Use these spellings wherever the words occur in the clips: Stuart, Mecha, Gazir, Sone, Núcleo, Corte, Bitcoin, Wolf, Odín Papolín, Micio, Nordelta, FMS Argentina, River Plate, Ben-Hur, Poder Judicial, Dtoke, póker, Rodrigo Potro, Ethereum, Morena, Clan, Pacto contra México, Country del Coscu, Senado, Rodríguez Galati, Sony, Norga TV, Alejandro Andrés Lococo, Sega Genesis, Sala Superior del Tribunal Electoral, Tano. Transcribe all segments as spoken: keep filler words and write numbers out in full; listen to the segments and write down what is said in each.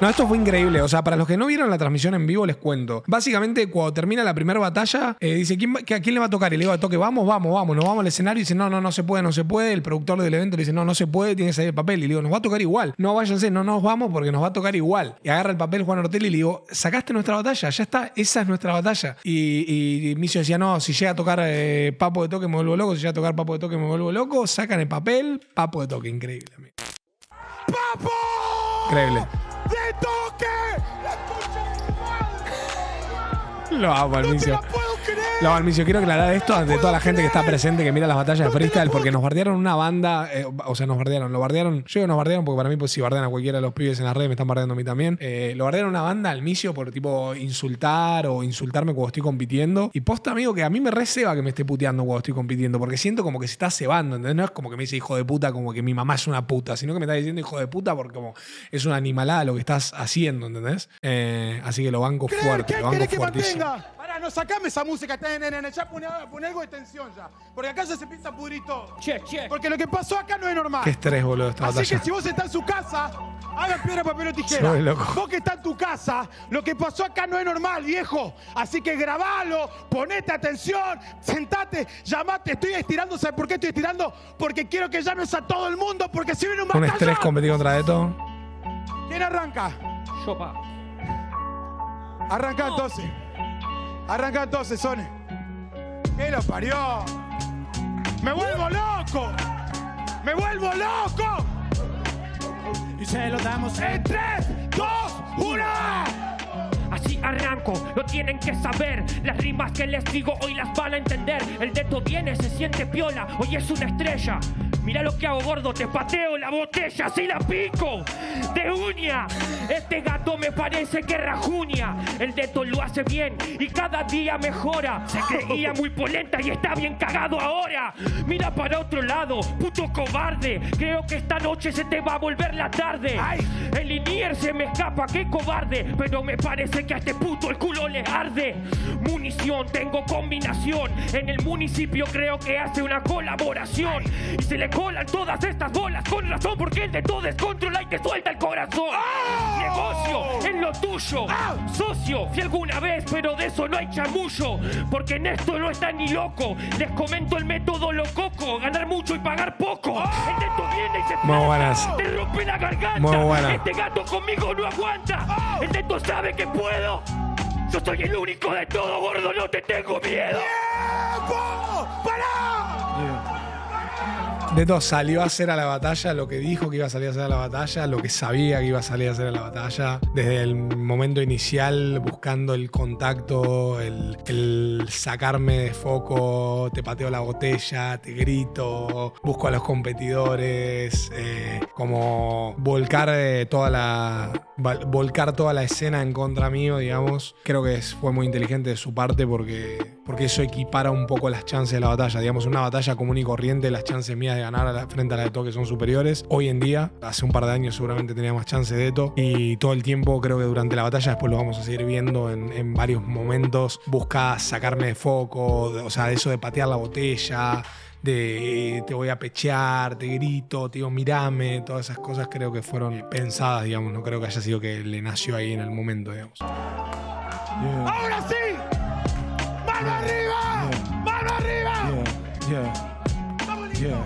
No, esto fue increíble. O sea, para los que no vieron la transmisión en vivo, les cuento. Básicamente, cuando termina la primera batalla, eh, dice, ¿quién va, que, ¿a quién le va a tocar? Y le digo a Dtoke, vamos, vamos, vamos. Nos vamos al escenario. Y dice, no, no, no se puede, no se puede. El productor del evento le dice, no, no se puede, tiene que salir el papel. Y le digo, nos va a tocar igual. No, váyanse, no nos vamos porque nos va a tocar igual. Y agarra el papel Juan Ortelli y le digo, sacaste nuestra batalla, ya está, esa es nuestra batalla. Y, y Micio decía, no, si llega a tocar eh, Papo Dtoke me vuelvo loco, si llega a tocar Papo Dtoke me vuelvo loco. Sacan el papel, Papo Dtoke, increíble. Amigo. ¡Papo! Increíble. ¡Dtoke! ¡La concha de tu madre! Lo amo al Micio. Lo amo al Micio. Quiero aclarar esto ante toda la gente que está presente, que mira las batallas de freestyle, porque nos bardearon una banda. Eh, o sea, nos bardearon. Lo bardearon. Yo digo nos bardearon porque para mí, pues si bardean a cualquiera de los pibes en las redes, me están bardeando a mí también. Eh, lo bardearon una banda al Micio por tipo insultar o insultarme cuando estoy compitiendo. Y posta, amigo, que a mí me receba que me esté puteando cuando estoy compitiendo, porque siento como que se está cebando, ¿entendés? No es como que me dice hijo de puta, como que mi mamá es una puta, sino que me está diciendo hijo de puta porque como es una animalada lo que estás haciendo, ¿entendés? Eh, así que lo banco fuerte, lo banco fuertísimo. Pará, no sacame esa música, ya pon algo de tensión ya, porque acá ya se empieza a pudrir todo. Check, check. Porque lo que pasó acá no es normal. Qué estrés, boludo, esta batalla. Así que si vos estás en su casa, hagan piedra, papel o tijera. Soy loco. Vos que estás en tu casa, lo que pasó acá no es normal, viejo. Así que grabalo, ponete atención, sentate, llamate. Estoy estirando, ¿sabes por qué estoy estirando? Porque quiero que llames a todo el mundo, porque si viene un batallón. Un estrés competir contra esto. ¿Quién arranca? Yo, pa. Arranca entonces. Arranca entonces, Sone. ¿Qué lo parió? ¡Me vuelvo loco! ¡Me vuelvo loco! Y se lo damos en tres, dos, uno. Así arranco, lo tienen que saber. Las rimas que les digo hoy las van a entender. El Dto viene, se siente piola, hoy es una estrella. Mirá lo que hago, gordo, te pateo la botella, si la pico de uña. Este gato me parece que rajuña. El Dto lo hace bien y cada día mejora. Se creía muy polenta y está bien cagado ahora. Mira para otro lado, puto cobarde. Creo que esta noche se te va a volver la tarde. El Inier se me escapa, qué cobarde. Pero me parece que a este puto el culo le arde. Munición, tengo combinación. En el municipio creo que hace una colaboración. Y se le colan todas estas bolas con razón, porque el Dto descontrola y te suelta el corazón. ¡Oh! Negocio en lo tuyo. ¡Oh! Socio, fui alguna vez, pero de eso no hay chamullo, porque en esto no está ni loco. Les comento el método Lococo: ganar mucho y pagar poco. ¡Oh! El Dto viene y se muy buenas. Te rompe la garganta. Muy buena. Este gato conmigo no aguanta. ¡Oh! El Dto sabe que puedo. Yo soy el único de todo, gordo, no te tengo miedo. ¡Tiempo! ¡Para! Yeah. Dto salió a hacer a la batalla lo que dijo que iba a salir a hacer a la batalla, lo que sabía que iba a salir a hacer a la batalla, desde el momento inicial buscando el contacto, el, el sacarme de foco, te pateo la botella, te grito, busco a los competidores, eh, como volcar eh, toda la... volcar toda la escena en contra mío, digamos. Creo que fue muy inteligente de su parte porque, porque eso equipara un poco las chances de la batalla. Digamos, una batalla común y corriente, las chances mías de ganar a la, frente a la Dtoke son superiores. Hoy en día, hace un par de años seguramente tenía más chances de Dto. Y todo el tiempo, creo que durante la batalla, después lo vamos a seguir viendo en, en varios momentos, busca sacarme de foco, o sea, eso de patear la botella, de te voy a pechear, te grito, te digo mirame, todas esas cosas creo que fueron pensadas, digamos, no creo que haya sido que le nació ahí en el momento, digamos. Yeah. ¡Ahora sí! ¡Mano yeah. arriba! Yeah. ¡Mano arriba! Yeah. Yeah. ¡Vamos, yeah. Yeah.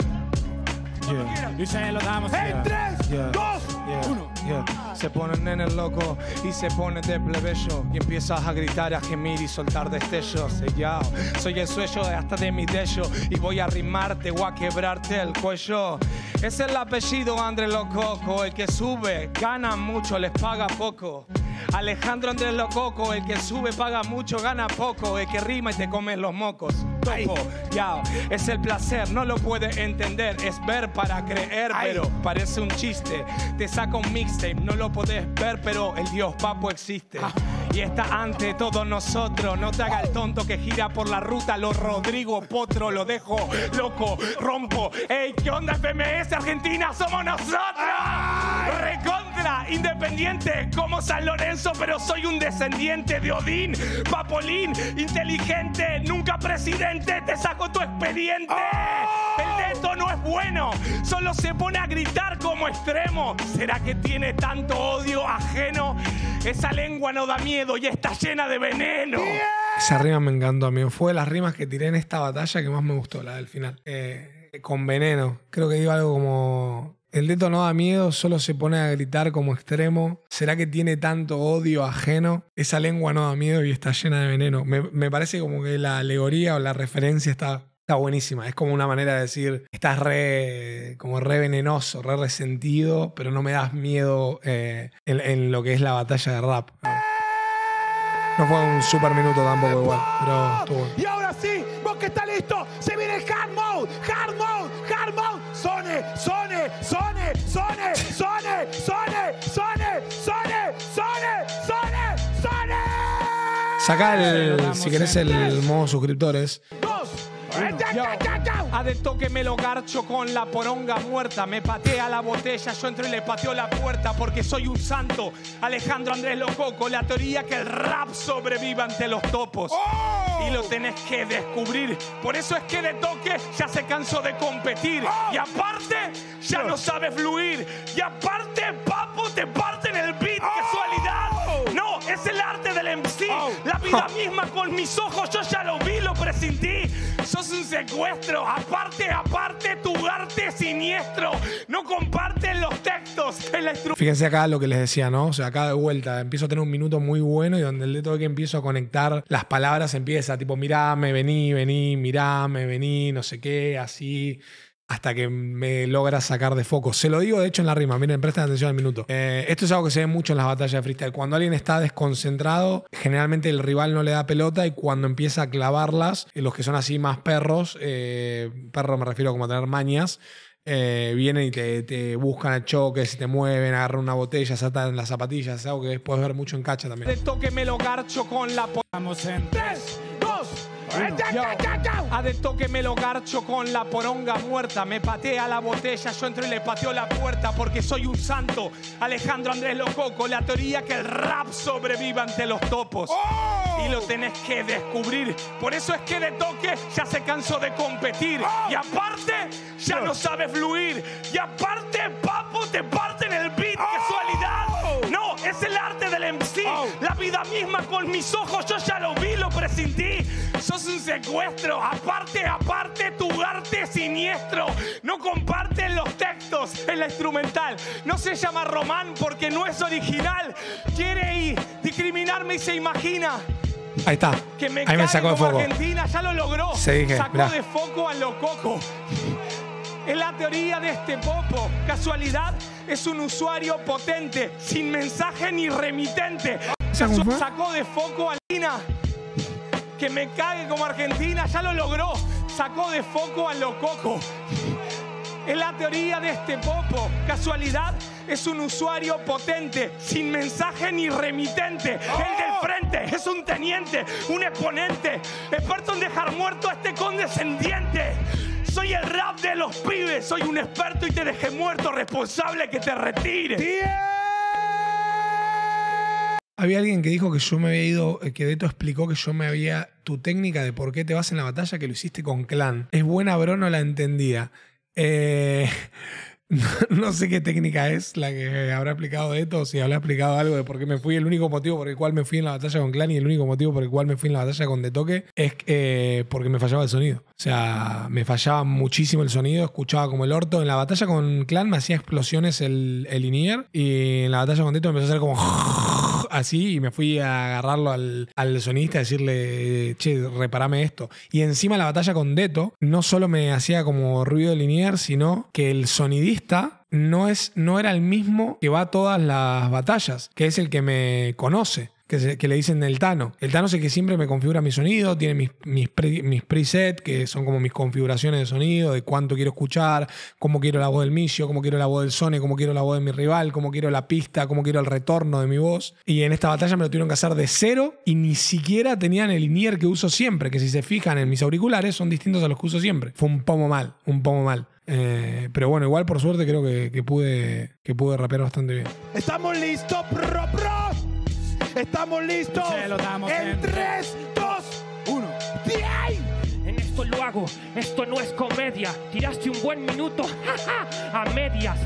Y se lo damos. ¡En tres, yeah. dos, yeah. uno! Yeah. Se ponen en el loco y se pone de plebeyo y empiezas a gritar, a gemir y soltar destellos. Sellao, soy el sueño hasta de mi techo y voy a rimarte o a quebrarte el cuello. Es el apellido Andrés Lococo, el que sube, gana mucho, les paga poco. Alejandro Andrés Lococo, el que sube, paga mucho, gana poco, el que rima y te come los mocos. Topo, yao, es el placer, no lo puede entender, es ver para creer, pero parece un chiste. Te saca un mixtape, no lo podés ver, pero el dios Papo existe. Y está ante todos nosotros, no te haga el tonto que gira por la ruta, lo Rodrigo Potro, lo dejo loco, rompo. Ey, ¿qué onda F M S Argentina? ¡Somos nosotros! recontra independiente como San Lorenzo, pero soy un descendiente de Odín Papolín, inteligente, nunca presidente, te saco tu expediente. ¡Oh! El Dtoke no es bueno, solo se pone a gritar como extremo. ¿Será que tiene tanto odio ajeno? Esa lengua no da miedo y está llena de veneno. ¡Bien! Esa rima me encantó a mí. Fue de las rimas que tiré en esta batalla que más me gustó, la del final. Eh, con veneno. Creo que digo algo como... El Dtoke no da miedo, solo se pone a gritar como extremo. ¿Será que tiene tanto odio ajeno? Esa lengua no da miedo y está llena de veneno. Me, me parece como que la alegoría o la referencia está... Está buenísima, es como una manera de decir, estás re, como re venenoso, re resentido, pero no me das miedo eh, en, en lo que es la batalla de rap. No fue un super minuto tampoco igual, pero estuvo bueno. Y ahora sí, vos que está listo, se viene el hard mode, hard mode, hard mode. Sone, Sone, Sone, Sone, Sone, Sone, Sone, Sone, Sone, Sone, Sone. Sacá el, si querés, el modo suscriptores. Yo, a Dtoke me lo garcho con la poronga muerta. Me patea la botella, yo entro y le pateo la puerta. Porque soy un santo, Alejandro Andrés Lococo. La teoría que el rap sobreviva ante los topos. Oh. Y lo tenés que descubrir. Por eso es que Dtoke ya se cansó de competir. Oh. Y aparte, ya no sabe fluir. Y aparte, Papo, te parten el beat. Oh. ¡Casualidad! No, es el arte del M C. Oh. La vida misma con mis ojos, yo ya lo vi, lo presentí. Sos un secuestro, aparte, aparte, tu arte siniestro. No comparten los textos. En la Fíjense acá lo que les decía, ¿no? O sea, acá de vuelta empiezo a tener un minuto muy bueno y donde el Dtoke empiezo a conectar las palabras empieza, tipo, mirame, vení, vení, mirame, vení, no sé qué, así... hasta que me logra sacar de foco. Se lo digo, de hecho, en la rima. Miren, presten atención al minuto. Eh, esto es algo que se ve mucho en las batallas de freestyle. Cuando alguien está desconcentrado, generalmente el rival no le da pelota y cuando empieza a clavarlas, los que son así más perros, eh, perro me refiero como a tener mañas, eh, vienen y te, te buscan a choques, se te mueven, agarran una botella, se atan las zapatillas. Es algo que puedes ver mucho en Cacha también. Dtoke me lo garcho con la... Vamos en tres, dos... Yo, a Dtoke me lo garcho con la poronga muerta. Me patea la botella, yo entro y le pateo la puerta. Porque soy un santo, Alejandro Andrés Lococo. La teoría que el rap sobreviva ante los topos. Oh. Y lo tenés que descubrir. Por eso es que Dtoke ya se cansó de competir. Oh. Y aparte, ya no sabe fluir. Y aparte, Papo, te parten el beat. Oh. Casualidad. No, es el arte del M C. Oh. La vida misma con mis ojos, yo ya lo vi, lo presentí. Sos un secuestro, aparte, aparte, tu arte siniestro. No comparten los textos en la instrumental. No se llama Román porque no es original. Quiere ir, discriminarme y se imagina. Ahí está. Que me Ahí me sacó de foco. Argentina ya lo logró. Se dije, sacó mirá. de foco a Lococo. Es la teoría de este popo. Casualidad es un usuario potente, sin mensaje ni remitente. Sacó de foco a Lina. Que me cague como Argentina, ya lo logró. Sacó de foco a Lococo. Es la teoría de este popo. Casualidad es un usuario potente, sin mensaje ni remitente. ¡Oh! El del frente es un teniente, un exponente. Experto en dejar muerto a este condescendiente. Soy el rap de los pibes. Soy un experto y te dejé muerto. Responsable que te retire. ¡Bien! Había alguien que dijo que yo me había ido, que Dtoke explicó que yo me había... Tu técnica de por qué te vas en la batalla que lo hiciste con Clan. Es buena, bro, no la entendía. Eh, no, no sé qué técnica es la que habrá explicado Dtoke, o si habrá explicado algo de por qué me fui. El único motivo por el cual me fui en la batalla con Clan y el único motivo por el cual me fui en la batalla con Dtoke es eh, porque me fallaba el sonido. O sea, me fallaba muchísimo el sonido, escuchaba como el orto. En la batalla con Clan me hacía explosiones el, el in-ear y en la batalla con Dtoke me empezó a hacer como... así y me fui a agarrarlo al, al sonidista a decirle, che, reparame esto. Y encima la batalla con Dtoke no solo me hacía como ruido lineal, sino que el sonidista no, es, no era el mismo que va a todas las batallas, que es el que me conoce. Que, se, que le dicen el Tano. El Tano es el que siempre me configura mi sonido, tiene mis, mis, pre, mis presets, que son como mis configuraciones de sonido, de cuánto quiero escuchar, cómo quiero la voz del Micio, cómo quiero la voz del Sone, cómo quiero la voz de mi rival, cómo quiero la pista, cómo quiero el retorno de mi voz. Y en esta batalla me lo tuvieron que hacer de cero y ni siquiera tenían el in-ear que uso siempre, que si se fijan en mis auriculares son distintos a los que uso siempre. Fue un pomo mal, un pomo mal. Eh, pero bueno, igual por suerte creo que, que pude que pude rapear bastante bien. Estamos listos, pro, pro. Estamos listos. Se lo damos en, en tres, dos, uno. En esto lo hago. Esto no es comedia. Tiraste un buen minuto, jaja, a medias.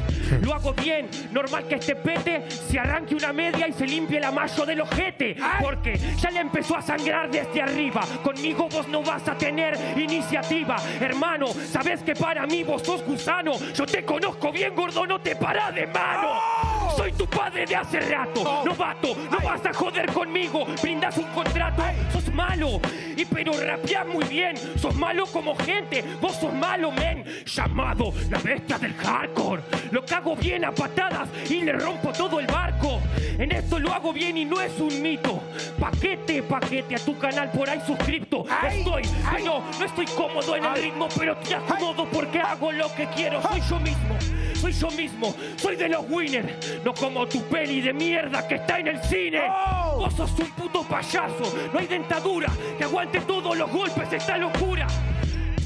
Lo hago bien. Normal que este pete se arranque una media y se limpie la mayo del ojete. Porque ya le empezó a sangrar desde arriba. Conmigo vos no vas a tener iniciativa. Hermano, sabes que para mí vos sos gusano. Yo te conozco bien, gordo, no te parás de mano. Oh. Soy tu padre de hace rato. Oh. Novato, no Ay. vas a joder conmigo. Brindas un contrato, Ay. sos malo. Y pero rapeás muy bien. Sos malo como gente. Vos sos malo, men. Llamado la bestia del hardcore. Lo hago bien a patadas y le rompo todo el barco. En esto lo hago bien y no es un mito. Paquete, paquete a tu canal por ahí suscripto. Ay, estoy, ay, no, no estoy cómodo en ay, el ritmo, pero te acomodo porque hago lo que quiero. Soy yo mismo, soy yo mismo, soy de los winners. No como tu peli de mierda que está en el cine. Oh. Vos sos un puto payaso, no hay dentadura que aguante todos los golpes, esta locura.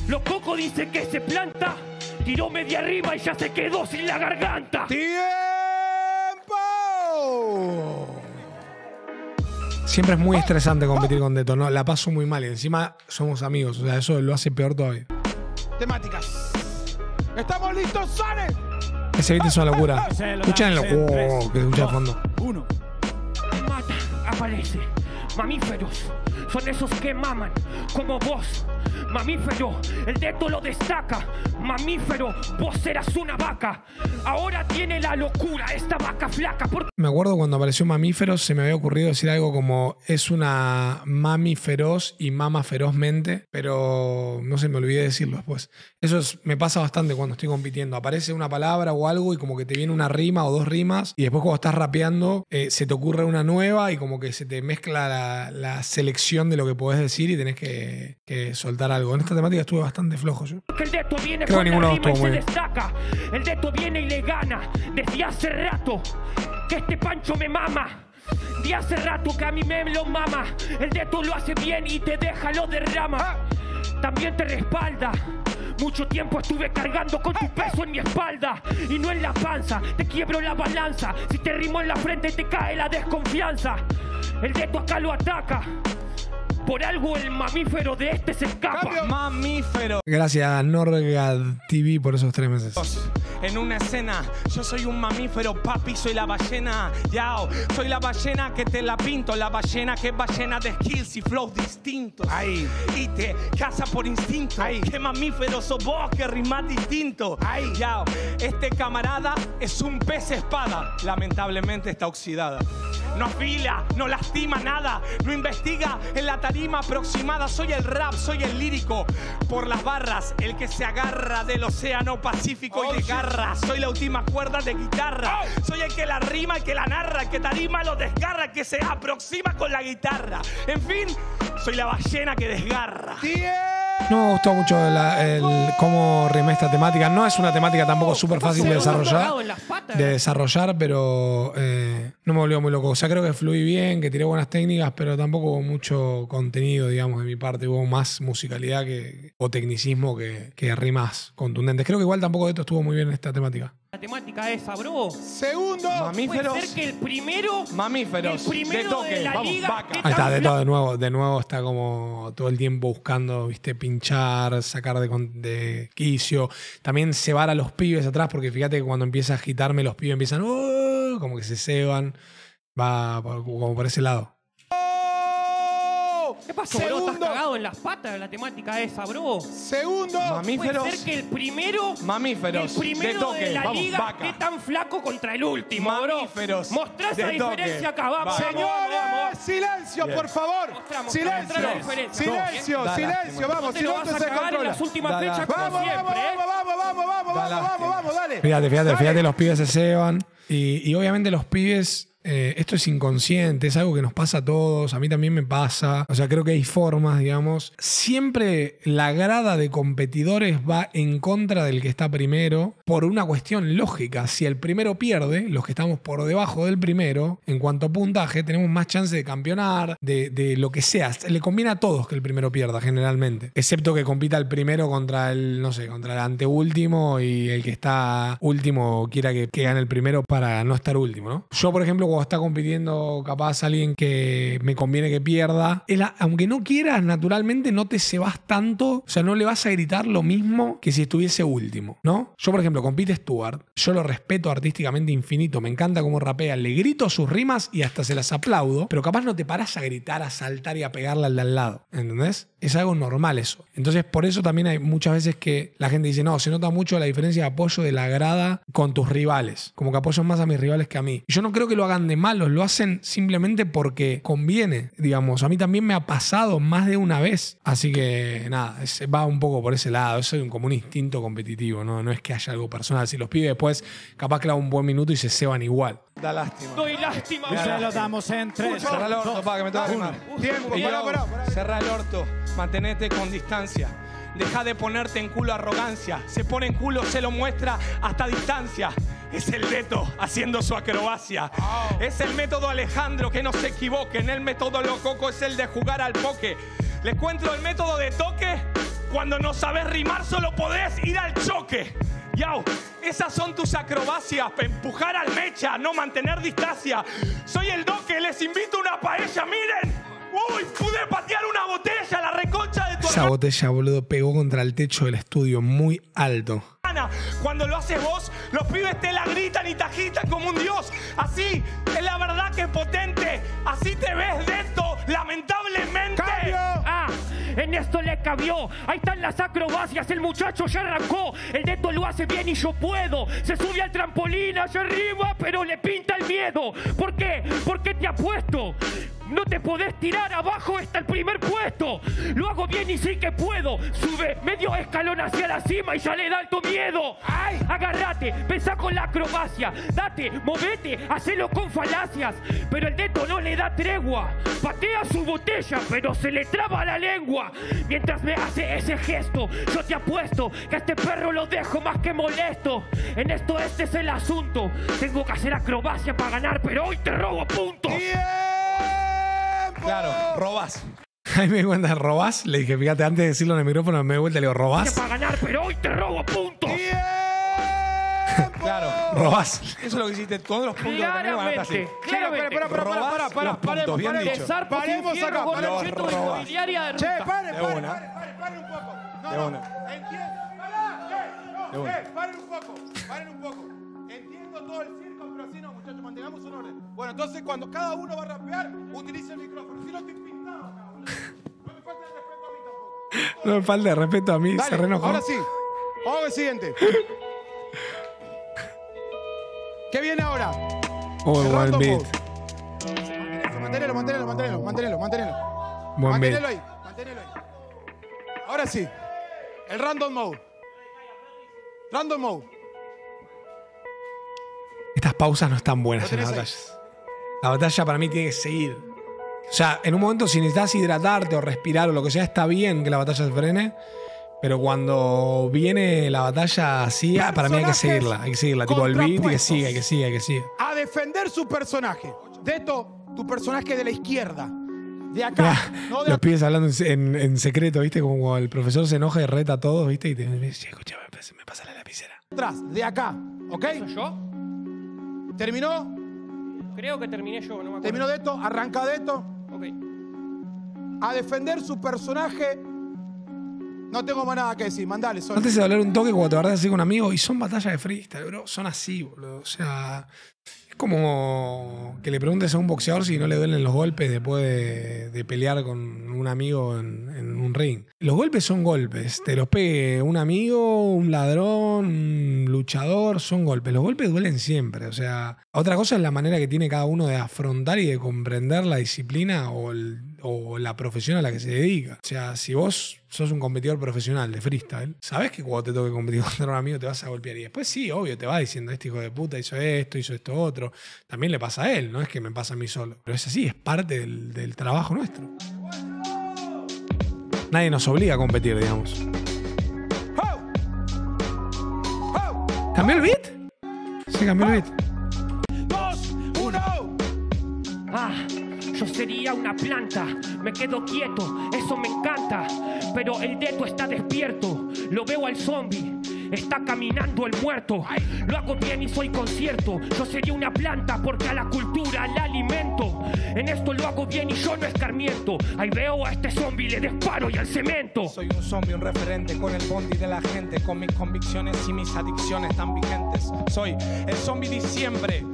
Lococo dice que se planta. Tiró media arriba y ya se quedó sin la garganta. ¡Tiempo! Siempre es muy estresante competir con Dtoke, ¿no? La paso muy mal y encima somos amigos. O sea, eso lo hace peor todavía. Temáticas. ¿Estamos listos, Sone? Ese beat es una locura. Escuchenlo. Oh, que escucha de fondo. Uno. Mata, aparece. Mamíferos. Son esos que maman, como vos. Mamífero, el Dtoke lo destaca. Mamífero, vos eras una vaca. Ahora tiene la locura esta vaca flaca. Por... Me acuerdo cuando apareció Mamífero, se me había ocurrido decir algo como es una mami feroz y mama ferozmente, pero no sé, me olvidé decirlo después. Eso es, me pasa bastante cuando estoy compitiendo. Aparece una palabra o algo y como que te viene una rima o dos rimas y después cuando estás rapeando eh, se te ocurre una nueva y como que se te mezcla la, la selección de lo que podés decir y tenés que, que soltar algo. En esta temática estuve bastante flojo yo. El Dtoke viene con la rima y se destaca. El Dtoke viene y le gana. Desde hace rato que este pancho me mama. De hace rato que a mí me lo mama. El Dtoke lo hace bien y te deja, lo derrama. Ah. También te respalda. Mucho tiempo estuve cargando con tu peso en mi espalda y no en la panza. Te quiebro la balanza. Si te rimo en la frente te cae la desconfianza. El Dtoke acá lo ataca. Por algo el mamífero de este se escapa. Cambio. Mamífero. Gracias a Norga T V por esos tres meses. En una escena, yo soy un mamífero, papi, soy la ballena. Yao, soy la ballena que te la pinto. La ballena que es ballena de skills y flows distintos. Ay. Y te caza por instinto. Ay. Qué mamífero sos vos, que rimas distinto. Ay. Yao, este camarada es un pez espada. Lamentablemente está oxidada. No afila, no lastima nada. No investiga en la tarima aproximada. Soy el rap, soy el lírico. Por las barras, el que se agarra del océano Pacífico oh, y le garra. Soy la última cuerda de guitarra. Oh. Soy el que la rima, el que la narra, el que tarima lo desgarra, el que se aproxima con la guitarra. En fin, soy la ballena que desgarra. Yeah. No me gustó mucho la, el, cómo rimé esta temática. No es una temática tampoco súper fácil de desarrollar, de desarrollar pero eh, no me volvió muy loco. O sea, creo que fluí bien, que tiré buenas técnicas, pero tampoco hubo mucho contenido, digamos, de mi parte. Hubo más musicalidad que, o tecnicismo que, que rimas contundentes. Creo que igual tampoco de esto estuvo muy bien en esta temática. La temática es, bro. Segundo, mamíferos. Puede ser que el primero, mamíferos, el primero Dtoke, de la vamos, liga. Vaca. Ahí está, de todo de nuevo, de nuevo está como todo el tiempo buscando, viste, pinchar, sacar de, de quicio. También cebar a los pibes atrás, porque fíjate que cuando empieza a agitarme los pibes empiezan, oh, como que se ceban, va como por ese lado. ¿Qué pasó, bro? Estás cagado en las patas. La temática esa, bro. Segundo, mamíferos. Puede ser que el primero, mamíferos, el primero Dtoke, de la vamos, liga vaca. Esté tan flaco contra el último, mamíferos, bro. Mostrá esa diferencia acá, vamos. Señores, silencio, bien. Por favor. Mostramos, silencio, silencio, silencio, da, silencio. Da, vamos, si no te vas a cagar en las últimas da, fechas da, como vamos, siempre. Vamos, vamos, vamos, vamos, da, vamos, vamos, vamos, dale. Fíjate, fíjate, dale. Fíjate, los pibes se ceban. Y, y obviamente los pibes... Eh, esto es inconsciente, es algo que nos pasa a todos, a mí también me pasa. O sea, creo que hay formas, digamos. Siempre la grada de competidores va en contra del que está primero por una cuestión lógica. Si el primero pierde, los que estamos por debajo del primero, en cuanto a puntaje, tenemos más chance de campeonar, de, de lo que sea. Le conviene a todos que el primero pierda, generalmente. Excepto que compita el primero contra el, no sé, contra el anteúltimo y el que está último quiera que, que gane el primero para no estar último, ¿no? Yo, por ejemplo, o está compitiendo capaz alguien que me conviene que pierda, el, aunque no quieras, naturalmente no te cebas tanto, o sea, no le vas a gritar lo mismo que si estuviese último, ¿no? Yo, por ejemplo, compite Stuart, yo lo respeto artísticamente infinito, me encanta cómo rapea, le grito sus rimas y hasta se las aplaudo, pero capaz no te parás a gritar, a saltar y a pegarle al de al lado, ¿entendés? Es algo normal eso. Entonces, por eso también hay muchas veces que la gente dice, no, se nota mucho la diferencia de apoyo de la grada con tus rivales, como que apoyan más a mis rivales que a mí. Yo no creo que lo hagan de malos, lo hacen simplemente porque conviene, digamos. A mí también me ha pasado más de una vez, así que nada, va un poco por ese lado. Eso es como un instinto competitivo, ¿no? No es que haya algo personal. Si los pibes después capaz clavan un buen minuto y se ceban igual. Da lástima. Doy lástima. Ya se lo damos en tres. Cerrá el orto, pa, que me tengo que quemar. Tiempo, pará, pará, pará. Cerrá el orto, mantenete con distancia. Deja de ponerte en culo arrogancia. Se pone en culo, se lo muestra hasta distancia. Es el Dtoke haciendo su acrobacia. Oh. Es el método Alejandro, que no se equivoquen. El método Lococo es el de jugar al poke. Les cuento el método de toque. Cuando no sabes rimar, solo podés ir al choque. Yau, esas son tus acrobacias. Empujar al Mecha, no mantener distancia. Soy el Dtoke, les invito una paella, miren. ¡Uy! ¡Pude patear una botella! ¡La reconcha de tu hermana! Esa botella, boludo, pegó contra el techo del estudio muy alto. Cuando lo haces vos, los pibes te la gritan y te agitan como un dios. Así es la verdad que es potente. Así te ves de esto, lamentablemente. ¡Cambio! ¡Ah! En esto le cabió, ahí están las acrobacias, el muchacho ya arrancó, el Dtoke lo hace bien y yo puedo, se sube al trampolín allá arriba, pero le pinta el miedo. ¿Por qué? Porque te apuesto, no te podés tirar abajo hasta el primer puesto, lo hago bien y sí que puedo, sube medio escalón hacia la cima y ya le da alto miedo. Ay, agárrate, pensá con la acrobacia, date, movete, hacelo con falacias, pero el Dtoke no le da tregua, patea su botella, pero se le traba la lengua. Mientras me hace ese gesto, yo te apuesto que a este perro lo dejo más que molesto. En esto este es el asunto. Tengo que hacer acrobacia para ganar, pero hoy te robo puntos. ¡Tiempo! Claro, robás. Ahí me di cuenta, robás. Le dije, fíjate, antes de decirlo en el micrófono, me di vuelta y le digo, robás. Para ganar, pero hoy te robo puntos. ¡Tiempo! Claro, robás. Eso es lo que hiciste. Todos los puntos claramente, que claramente. Che, para, para, para, para, para, los para, puntos, para, bien para, paremos acá, para, para, para, para, che, pare, de pare, pare, pare, pare un poco. No, de no, una. Entiendo. Pará, che, no, che, paren un poco, paren un poco. Entiendo todo el circo, pero así no, muchachos, mantengamos un orden. Bueno, entonces cuando cada uno va a rapear, utiliza el micrófono. Si no estoy pintado, cabrón. No me falta el respeto a mí tampoco. No me falta el respeto a mí, se renojó. Ahora sí, vamos al siguiente. ¿Qué viene ahora? Oh, buen beat. Manténelo, manténelo, manténelo, manténelo, manténelo. Buen beat. Manténelo ahí, manténelo ahí. Ahora sí. El random mode. Random mode. Estas pausas no están buenas en las batallas. La batalla para mí tiene que seguir. O sea, en un momento si necesitas hidratarte o respirar o lo que sea, está bien que la batalla se frene. Pero cuando viene la batalla así, ah, para mí hay que seguirla, hay que seguirla. Tipo el beat y que siga, que siga, que siga. A defender su personaje. Dtoke, tu personaje de la izquierda. De acá. Ya, no de los pibes hablando en, en secreto, ¿viste? Como el profesor se enoja y reta a todos, ¿viste? Y te dice, escucha, me pasa la lapicera. Atrás, de acá, ¿ok? ¿Soy yo? ¿Terminó? Creo que terminé yo, no me acuerdo. Terminó Dtoke, arranca Dtoke. Ok. A defender su personaje. No tengo más nada que decir, mandale, Sony. Antes de hablar un Dtoke cuando te guardás así con un amigo, y son batallas de freestyle, bro. Son así, boludo. O sea, es como que le preguntes a un boxeador si no le duelen los golpes después de, de pelear con un amigo en, en un ring. Los golpes son golpes. Te los pegue un amigo, un ladrón, un luchador, son golpes. Los golpes duelen siempre. O sea, otra cosa es la manera que tiene cada uno de afrontar y de comprender la disciplina o el... o la profesión a la que se dedica. O sea, si vos sos un competidor profesional de freestyle, sabés que cuando te toque competir contra un amigo te vas a golpear. Y después sí, obvio, te va diciendo, este hijo de puta hizo esto, hizo esto esto, otro. También le pasa a él, no es que me pasa a mí solo. Pero es así, es parte del, del trabajo nuestro. Nadie nos obliga a competir, digamos. ¿Cambió el beat? Sí, cambió el beat. Yo sería una planta, me quedo quieto, eso me encanta. Pero el Dto está despierto, lo veo al zombie, está caminando el muerto. Lo hago bien y soy concierto, yo sería una planta porque a la cultura la alimento. En esto lo hago bien y yo no escarmiento. Ahí veo a este zombie, le disparo y al cemento. Soy un zombie, un referente con el bondi de la gente, con mis convicciones y mis adicciones tan vigentes. Soy el zombie diciembre.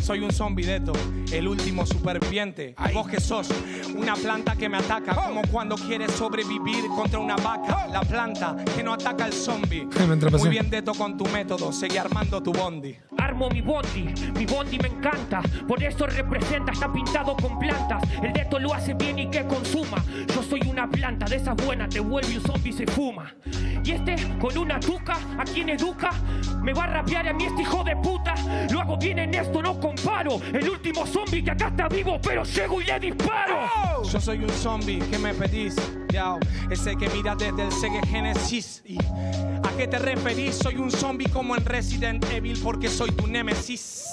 Soy un zombie Dto, el último superviviente. Ay. Vos que sos una planta que me ataca, oh. Como cuando quieres sobrevivir contra una vaca, oh. La planta que no ataca al zombie. Muy bien Dto con tu método, seguí armando tu bondi. Armo mi bondi, mi bondi me encanta. Por eso representa, está pintado con plantas. El Dto lo hace bien y que consuma. Yo soy una planta, de esas buenas te vuelve un zombie y se fuma. Y este con una tuca, ¿a quien educa? Me va a rapear a mí este hijo de puta. Lo hago bien en esto, no comparo. El último zombie que acá está vivo, pero llego y le disparo. Oh. Yo soy un zombie, ¿qué me pedís? Yo, ese que mira desde el Sega Genesis. Y ¿a qué te referís? Soy un zombie como en Resident Evil porque soy tu némesis.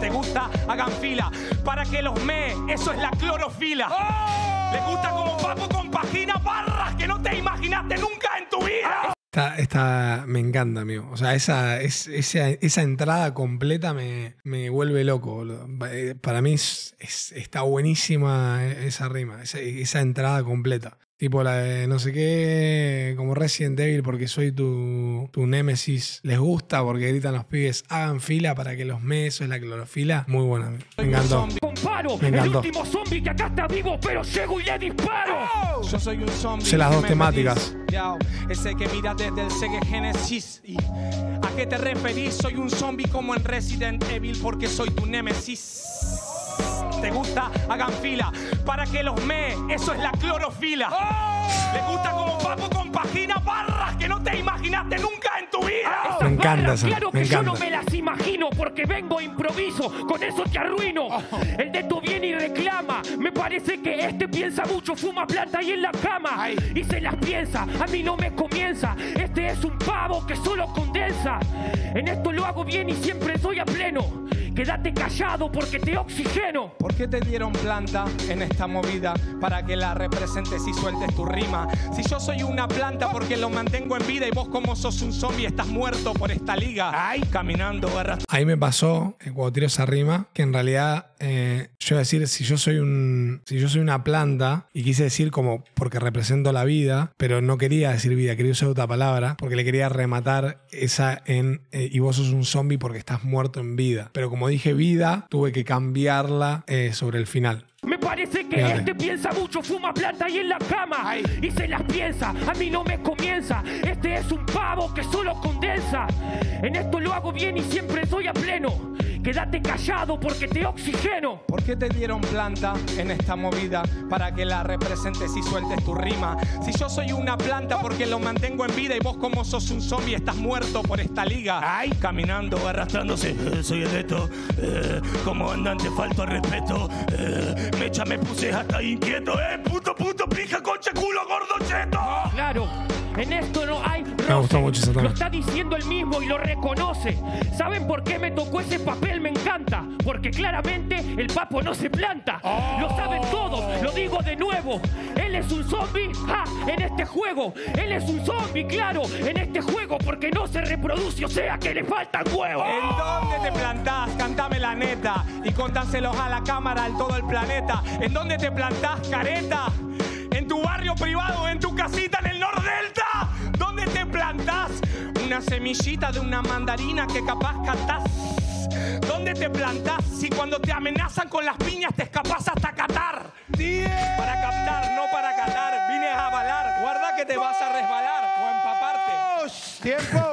¿Te gusta? Hagan fila para que los mee, eso es la clorofila. Oh. ¿Les gusta como Papo compagina barras que no te imaginaste nunca en tu vida? Esta, esta me encanta, amigo. O sea, esa, es, esa, esa entrada completa me, me vuelve loco, boludo. Para mí es, es, está buenísima esa rima, esa, esa entrada completa. Tipo la de no sé qué, como Resident Evil, porque soy tu, tu némesis. Les gusta porque gritan los pibes, hagan fila para que los mesos, la clorofila. Muy buena, amigo. Me encantó. Comparo, me encantó. El último zombie que acá está vivo, pero llego y le disparo. Oh, yo soy un zombie. Sé las dos temáticas. Yo, ese que mira desde el Sega Genesis. Y ¿a qué te referís? Soy un zombie como en Resident Evil porque soy tu némesis. ¿Te gusta? Hagan fila para que los mee, eso es la clorofila. ¡Oh! ¿Les gusta como Papo compagina barras que no te imaginaste nunca en tu vida? Me encanta eso. Claro que yo no me las imagino porque vengo improviso, con eso te arruino. Oh. El Dto viene y reclama, me parece que este piensa mucho, fuma planta y en la cama. Ay. Y se las piensa, a mí no me comienza, este es un pavo que solo condensa. En esto lo hago bien y siempre soy a pleno. Quédate callado porque te oxigeno. ¿Por qué te dieron planta en esta movida? Para que la representes y sueltes tu rima. Si yo soy una planta porque lo mantengo en vida y vos como sos un zombie estás muerto por esta liga. Ay, caminando, barra. Ahí me pasó, eh, cuando tiro esa rima, que en realidad eh, yo iba a decir si yo soy un, si yo soy una planta y quise decir como porque represento la vida, pero no quería decir vida, quería usar otra palabra porque le quería rematar esa en eh, y vos sos un zombie porque estás muerto en vida. Pero como dije vida, tuve que cambiarla eh, sobre el final. Me parece que Fíjate. Este piensa mucho, fuma planta y en la cama. Ay. Y se las piensa, a mí no me comienza. Este es un pavo que solo condensa. En esto lo hago bien y siempre soy a pleno. Quédate callado porque te oxigeno. ¿Por qué te dieron planta en esta movida? Para que la representes y sueltes tu rima. Si yo soy una planta porque lo mantengo en vida y vos como sos un zombie estás muerto por esta liga. Ay, caminando, arrastrándose. Eh, soy el Dto. Eh, como andante falto al respeto. Eh, Mecha me puse hasta inquieto. Eh, puto, puto, pija, concha, culo, gordo, cheto. Claro. En esto no hay roce, lo está diciendo él mismo y lo reconoce. ¿Saben por qué me tocó ese papel? Me encanta, porque claramente el Papo no se planta. Oh. Lo saben todos, lo digo de nuevo. Él es un zombie, ja, en este juego. Él es un zombie, claro, en este juego, porque no se reproduce, o sea que le faltan huevos. ¿En dónde te plantás? Cántame la neta y contánselos a la cámara, al todo el planeta. ¿En dónde te plantás, careta? En tu barrio privado, en tu casita, en el Nordelta, ¿dónde te plantás? Una semillita de una mandarina que capaz catás. ¿Dónde te plantás? Si cuando te amenazan con las piñas te escapás hasta Qatar. Para captar, no para catar. Vine a avalar. Guarda que te vas a resbalar o empaparte. ¡Tiempo!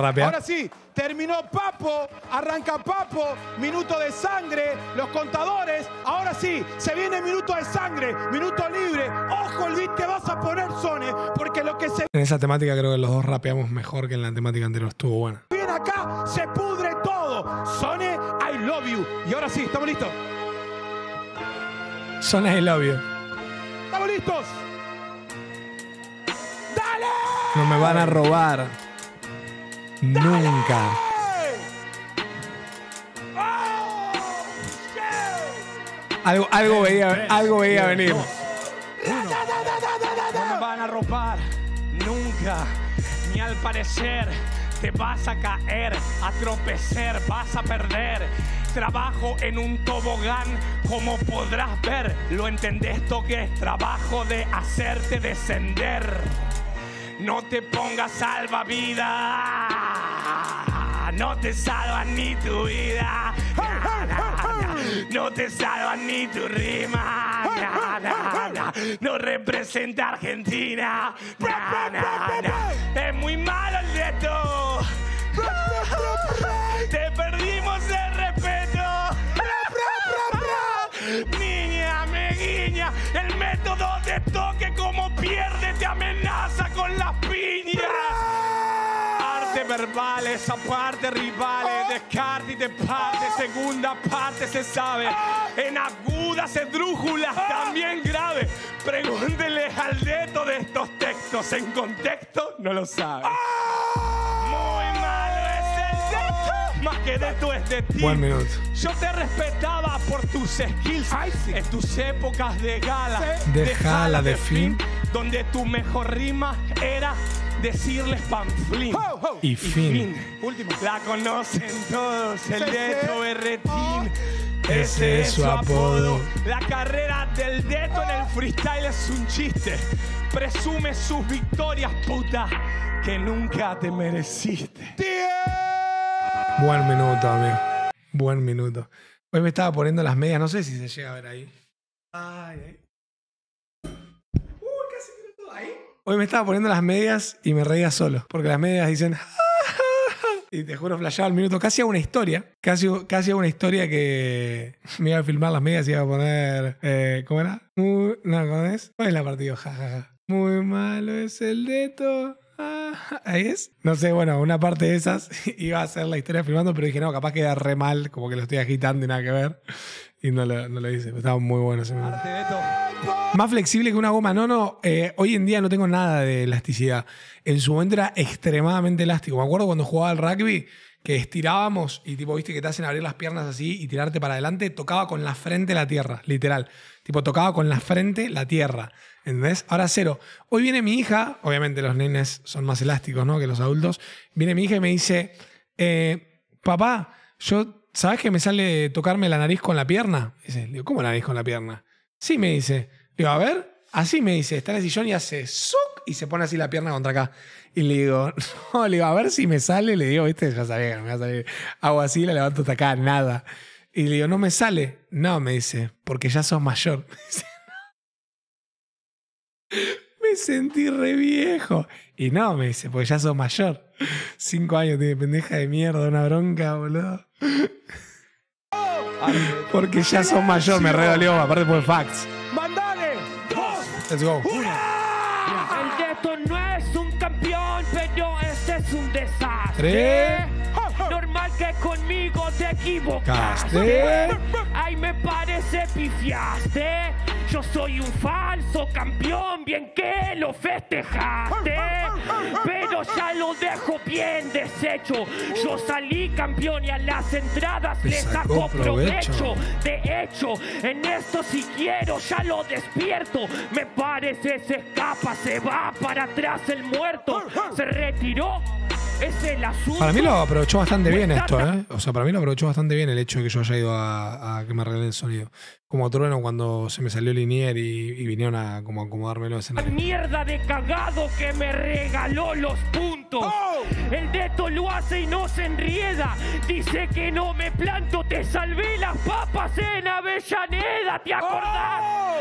Ahora sí, terminó Papo, arranca Papo, minuto de sangre, los contadores. Ahora sí, se viene minuto de sangre, minuto libre. Ojo el beat que vas a poner, Sone, porque lo que se... En esa temática creo que los dos rapeamos mejor que en la temática anterior, estuvo buena. Bien acá, se pudre todo. Sone Y ahora sí, estamos listos. Sone el obvio. ¡Estamos listos! ¡Dale! No me van a robar. ¡Dale! Nunca. ¡Oh, yeah! Algo, algo veía, tres, algo veía dos, venir. Uno. No me van a robar. Nunca. Ni al parecer. Te vas a caer, a tropezar, vas a perder. Trabajo en un tobogán, como podrás ver. ¿Lo entendés, Toque? Trabajo de hacerte descender. No te pongas salvavidas, no te salvas ni tu vida. Na, na, na. No te salvas ni tu rima. Na, na, na. No representa a Argentina. Na, na, na. Es muy malo el Dtoke. Te perdimos el respeto. Niña, me guiña. El método de Toque, como pierde, te amenaza con las piñas. Arte verbales, aparte rivales. Descarte y desparte. Segunda parte se sabe. En agudas, esdrújulas, también grave. Pregúntele al Dtoke de estos textos. En contexto, no lo sabe. Más que de esto es de ti. Buen minuto. Yo te respetaba por tus skills. Ay, sí. En tus épocas de gala. Sí. De, de jala, de, de fin. fin. Donde tu mejor rima era decirles panflín. Ho, ho. Y, y fin. fin. Último. La conocen todos. El Dtoke Berretín. Oh. Ese es su apodo. La carrera del Dtoke en el freestyle es un chiste. Presume sus victorias, puta, que nunca te mereciste. ¡Tío! Buen minuto, amigo. Buen minuto. Hoy me estaba poniendo las medias. No sé si se llega a ver ahí. Ay, ay. Uy, casi quedó todo ahí. Hoy me estaba poniendo las medias y me reía solo. Porque las medias dicen... Y te juro, flasheaba el minuto. Casi hago una historia. Casi, casi hago una historia que... Me iba a filmar las medias y iba a poner... Eh, ¿Cómo era? Muy... No, ¿cómo es? ¿Cuál es la partida? Ja, ja, ja. Muy malo es el Dtoke. Ah, ahí es. No sé, bueno, una parte de esas iba a hacer la historia filmando, pero dije, no, capaz queda re mal, como que lo estoy agitando y nada que ver. Y no lo, no lo hice, pero estaba muy bueno ese momento. Más flexible que una goma. No, no, eh, hoy en día no tengo nada de elasticidad. En su momento era extremadamente elástico. Me acuerdo cuando jugaba al rugby, que estirábamos y tipo, viste que te hacen abrir las piernas así y tirarte para adelante, tocaba con la frente la tierra, literal. Tipo, tocaba con la frente la tierra. ¿Entendés? Ahora cero. Hoy viene mi hija, obviamente los nenes son más elásticos, ¿no?, que los adultos. Viene mi hija y me dice, eh, papá, yo, ¿sabés que me sale tocarme la nariz con la pierna? Dice, digo, ¿cómo la nariz con la pierna? Sí, me dice. Digo, a ver, así me dice, está en el sillón y hace ¡suc! Y se pone así la pierna contra acá. Y le digo, no, le digo, a ver si me sale. Le digo, viste, ya sabía que no me va a salir. Hago así, la levanto hasta acá, nada. Y le digo, no me sale. No, me dice, porque ya sos mayor. Me dice, me sentí re viejo. Y no, me dice, porque ya sos mayor. Cinco años tiene, pendeja de mierda, una bronca, boludo. Porque ya sos mayor, me re dolió, aparte por facts. ¡Mandale! ¡Dos! Let's go. El Dtoke no es un campeón, pero este es un desastre. ¿Tres? Normal que conmigo te equivocaste. Ay, me parece pifiaste. Yo soy un falso campeón, bien que lo festejaste. Pero ya lo dejo bien deshecho. Yo salí campeón y a las entradas le saco provecho. De hecho, en esto si quiero ya lo despierto. Me parece se escapa, se va para atrás el muerto. Se retiró. Es el asunto. Para mí lo aprovechó bastante bien esto, ¿eh? O sea, para mí lo aprovechó bastante bien el hecho de que yo haya ido a, a que me arreglen el sonido. Como Trueno cuando se me salió el linier y, y vinieron a como acomodármelo de escenario. La mierda de cagado que me regaló los puntos. Oh. El Dtoke lo hace y no se enrieda. Dice que no me planto, te salvé las papas en Avellaneda, ¿te acordás? Oh.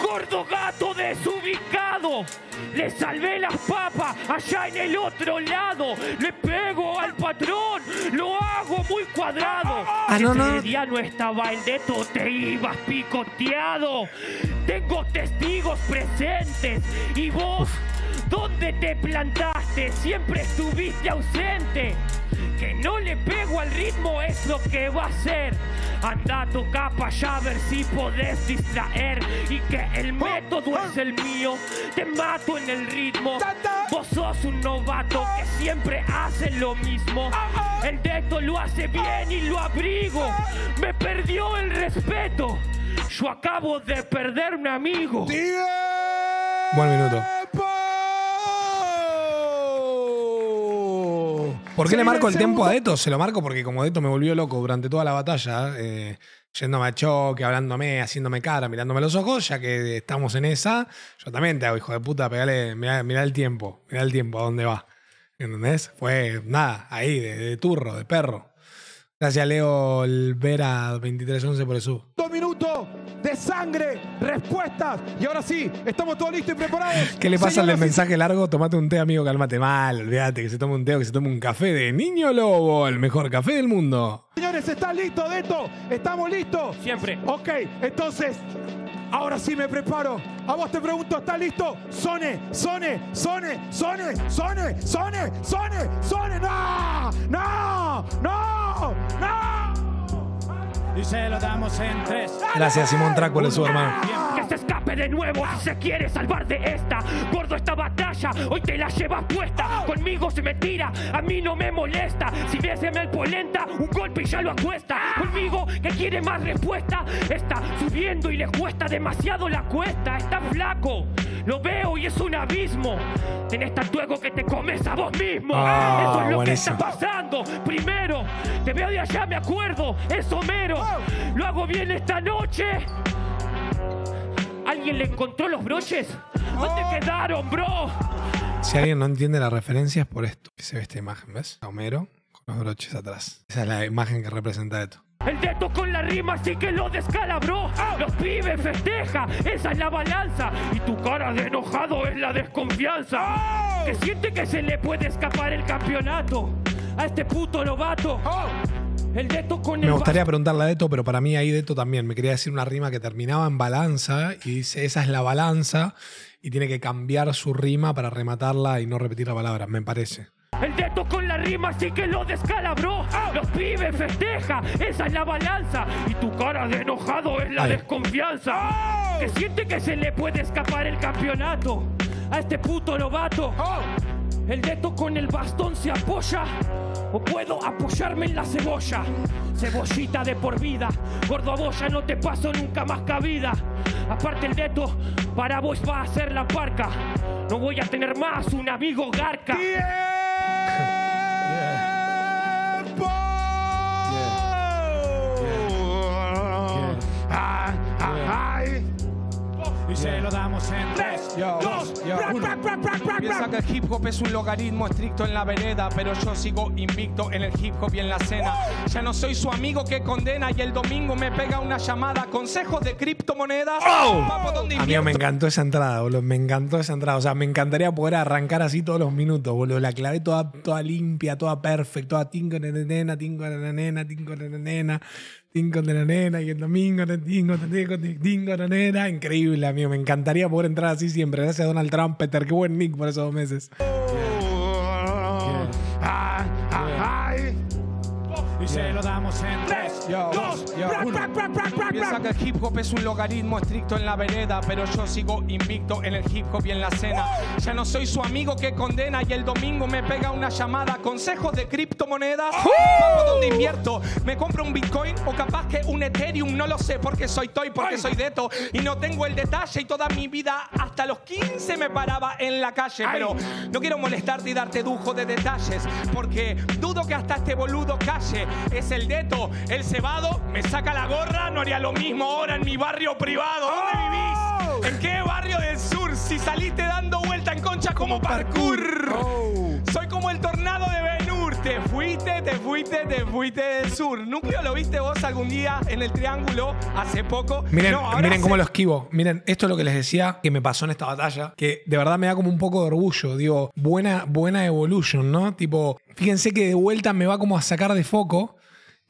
Gordo gato desubicado, le salvé las papas allá en el otro lado. Le pego al patrón, lo hago muy cuadrado. Ah, no, no. Este día no estaba el Dtoke, te ibas picoteado. Tengo testigos presentes y vos... Uf. ¿Dónde te plantaste? Siempre estuviste ausente. Que no le pego al ritmo es lo que va a ser. Anda, toca pa' allá a ver si podés distraer. Y que el método es el mío, te mato en el ritmo. Vos sos un novato que siempre hace lo mismo. El Dtoke lo hace bien y lo abrigo. Me perdió el respeto, yo acabo de perder un amigo. Buen minuto. ¿Por qué le marco el tiempo a Dtoke? Se lo marco porque como Dtoke me volvió loco durante toda la batalla, eh, yéndome a choque, hablándome, haciéndome cara, mirándome a los ojos, ya que estamos en esa, yo también te hago, hijo de puta, pegale, mirá, mirá el tiempo, mirá el tiempo, a dónde va. ¿Entendés? Fue nada, ahí, de, de turro, de perro. Gracias, Leo Vera veintitrés once por el sub. Dos minutos de sangre, respuestas. Y ahora sí, estamos todos listos y preparados. ¿Qué le pasa al mensaje largo? Tomate un té, amigo, cálmate mal. Olvídate que se tome un té o que se tome un café de Niño Lobo, el mejor café del mundo. Señores, ¿están listos de esto? ¿Estamos listos? Siempre. Ok, entonces... ahora sí me preparo. A vos te pregunto, ¿estás listo? Sone, Sone, Sone, Sone, Sone, Sone, Sone, Sone. ¡No! ¡No! ¡No! ¡No! Y se lo damos en tres. Gracias, Simón Traco, le su hermano. Que se escape de nuevo si se quiere salvar de esta. Gordo, esta batalla hoy te la llevas puesta. Conmigo se me tira, a mí no me molesta. Si viéseme el polenta, un golpe y ya lo acuesta. Conmigo que quiere más respuesta. Está subiendo y le cuesta demasiado la cuesta. Está flaco, lo veo y es un abismo. Tenés tanto ego que te comes a vos mismo. Ah, eso es lo buenísimo que está pasando. Primero, te veo de allá, me acuerdo. Es Homero, lo hago bien esta noche. ¿Alguien le encontró los broches? ¿Dónde oh. quedaron, bro? Si alguien no entiende las referencias, por esto que se ve esta imagen, ¿ves? A Homero con los broches atrás. Esa es la imagen que representa esto. El Dtoke con la rima sí que lo descalabró. Los pibes festeja, esa es la balanza. Y tu cara de enojado es la desconfianza. Que siente que se le puede escapar el campeonato a este puto novato. El Dtoke con el... Me gustaría preguntarle a Dtoke, pero para mí ahí Dtoke también. Me quería decir una rima que terminaba en balanza y dice, esa es la balanza, y tiene que cambiar su rima para rematarla y no repetir la palabra, me parece. El Dtoke con la rima sí que lo descalabró. Los pibes festeja, esa es la balanza. Y tu cara de enojado es la Ay. desconfianza. Oh. Que siente que se le puede escapar el campeonato a este puto novato. Oh. El Dtoke con el bastón se apoya. O puedo apoyarme en la cebolla. Cebollita de por vida. Gordo, a vos ya no te paso nunca más cabida. Aparte el Dtoke, para vos va a ser la parca. No voy a tener más un amigo garca. Yeah. Y se lo damos en tres, dos, uno. Piensa que el hip hop es un logaritmo estricto en la vereda, pero yo sigo invicto en el hip hop y en la cena. Oh. Ya no soy su amigo que condena y el domingo me pega una llamada. ¿Consejos de criptomonedas? Oh. Papo, a mí me encantó esa entrada, boludo. Me encantó esa entrada. O sea, me encantaría poder arrancar así todos los minutos, boludo. La clavé toda, toda limpia, toda perfecta, toda tingo de nena, tingo de nena, tingo de nena. Tingo de la nena y el domingo tingo de nena. Increíble, amigo. Me encantaría poder entrar así siempre. Gracias a Donald Trump, Peter. Qué buen nick por esos dos meses. Y se lo damos en tres, dos, uno. Piensa que el hip hop es un logaritmo estricto en la vereda, pero yo sigo invicto en el hip hop y en la cena. Ya no soy su amigo que condena y el domingo me pega una llamada. ¿Consejos de criptomonedas? Papo, ¿dónde invierto? ¿Me compro un Bitcoin o capaz que un Ethereum? No lo sé, porque soy Toy, porque soy Dtoke y no tengo el detalle, y toda mi vida hasta los quince me paraba en la calle. Pero no quiero molestarte y darte lujo de detalles, porque dudo que hasta este boludo calle. Es el Dtoke, el cebado, me saca la gorra, no haría lo mismo ahora en mi barrio privado. ¿Dónde vivís? ¿En qué barrio del sur? Si saliste dando vuelta en concha como parkour. Oh. Soy como el tornado de Ben-Hur. Te fuiste, te fuiste, te fuiste del sur. Núcleo, ¿lo viste vos algún día en el triángulo hace poco? Miren, no, miren hace... cómo lo esquivo. Miren, esto es lo que les decía que me pasó en esta batalla, que de verdad me da como un poco de orgullo. Digo, buena, buena evolución, ¿no? Tipo, fíjense que de vuelta me va como a sacar de foco.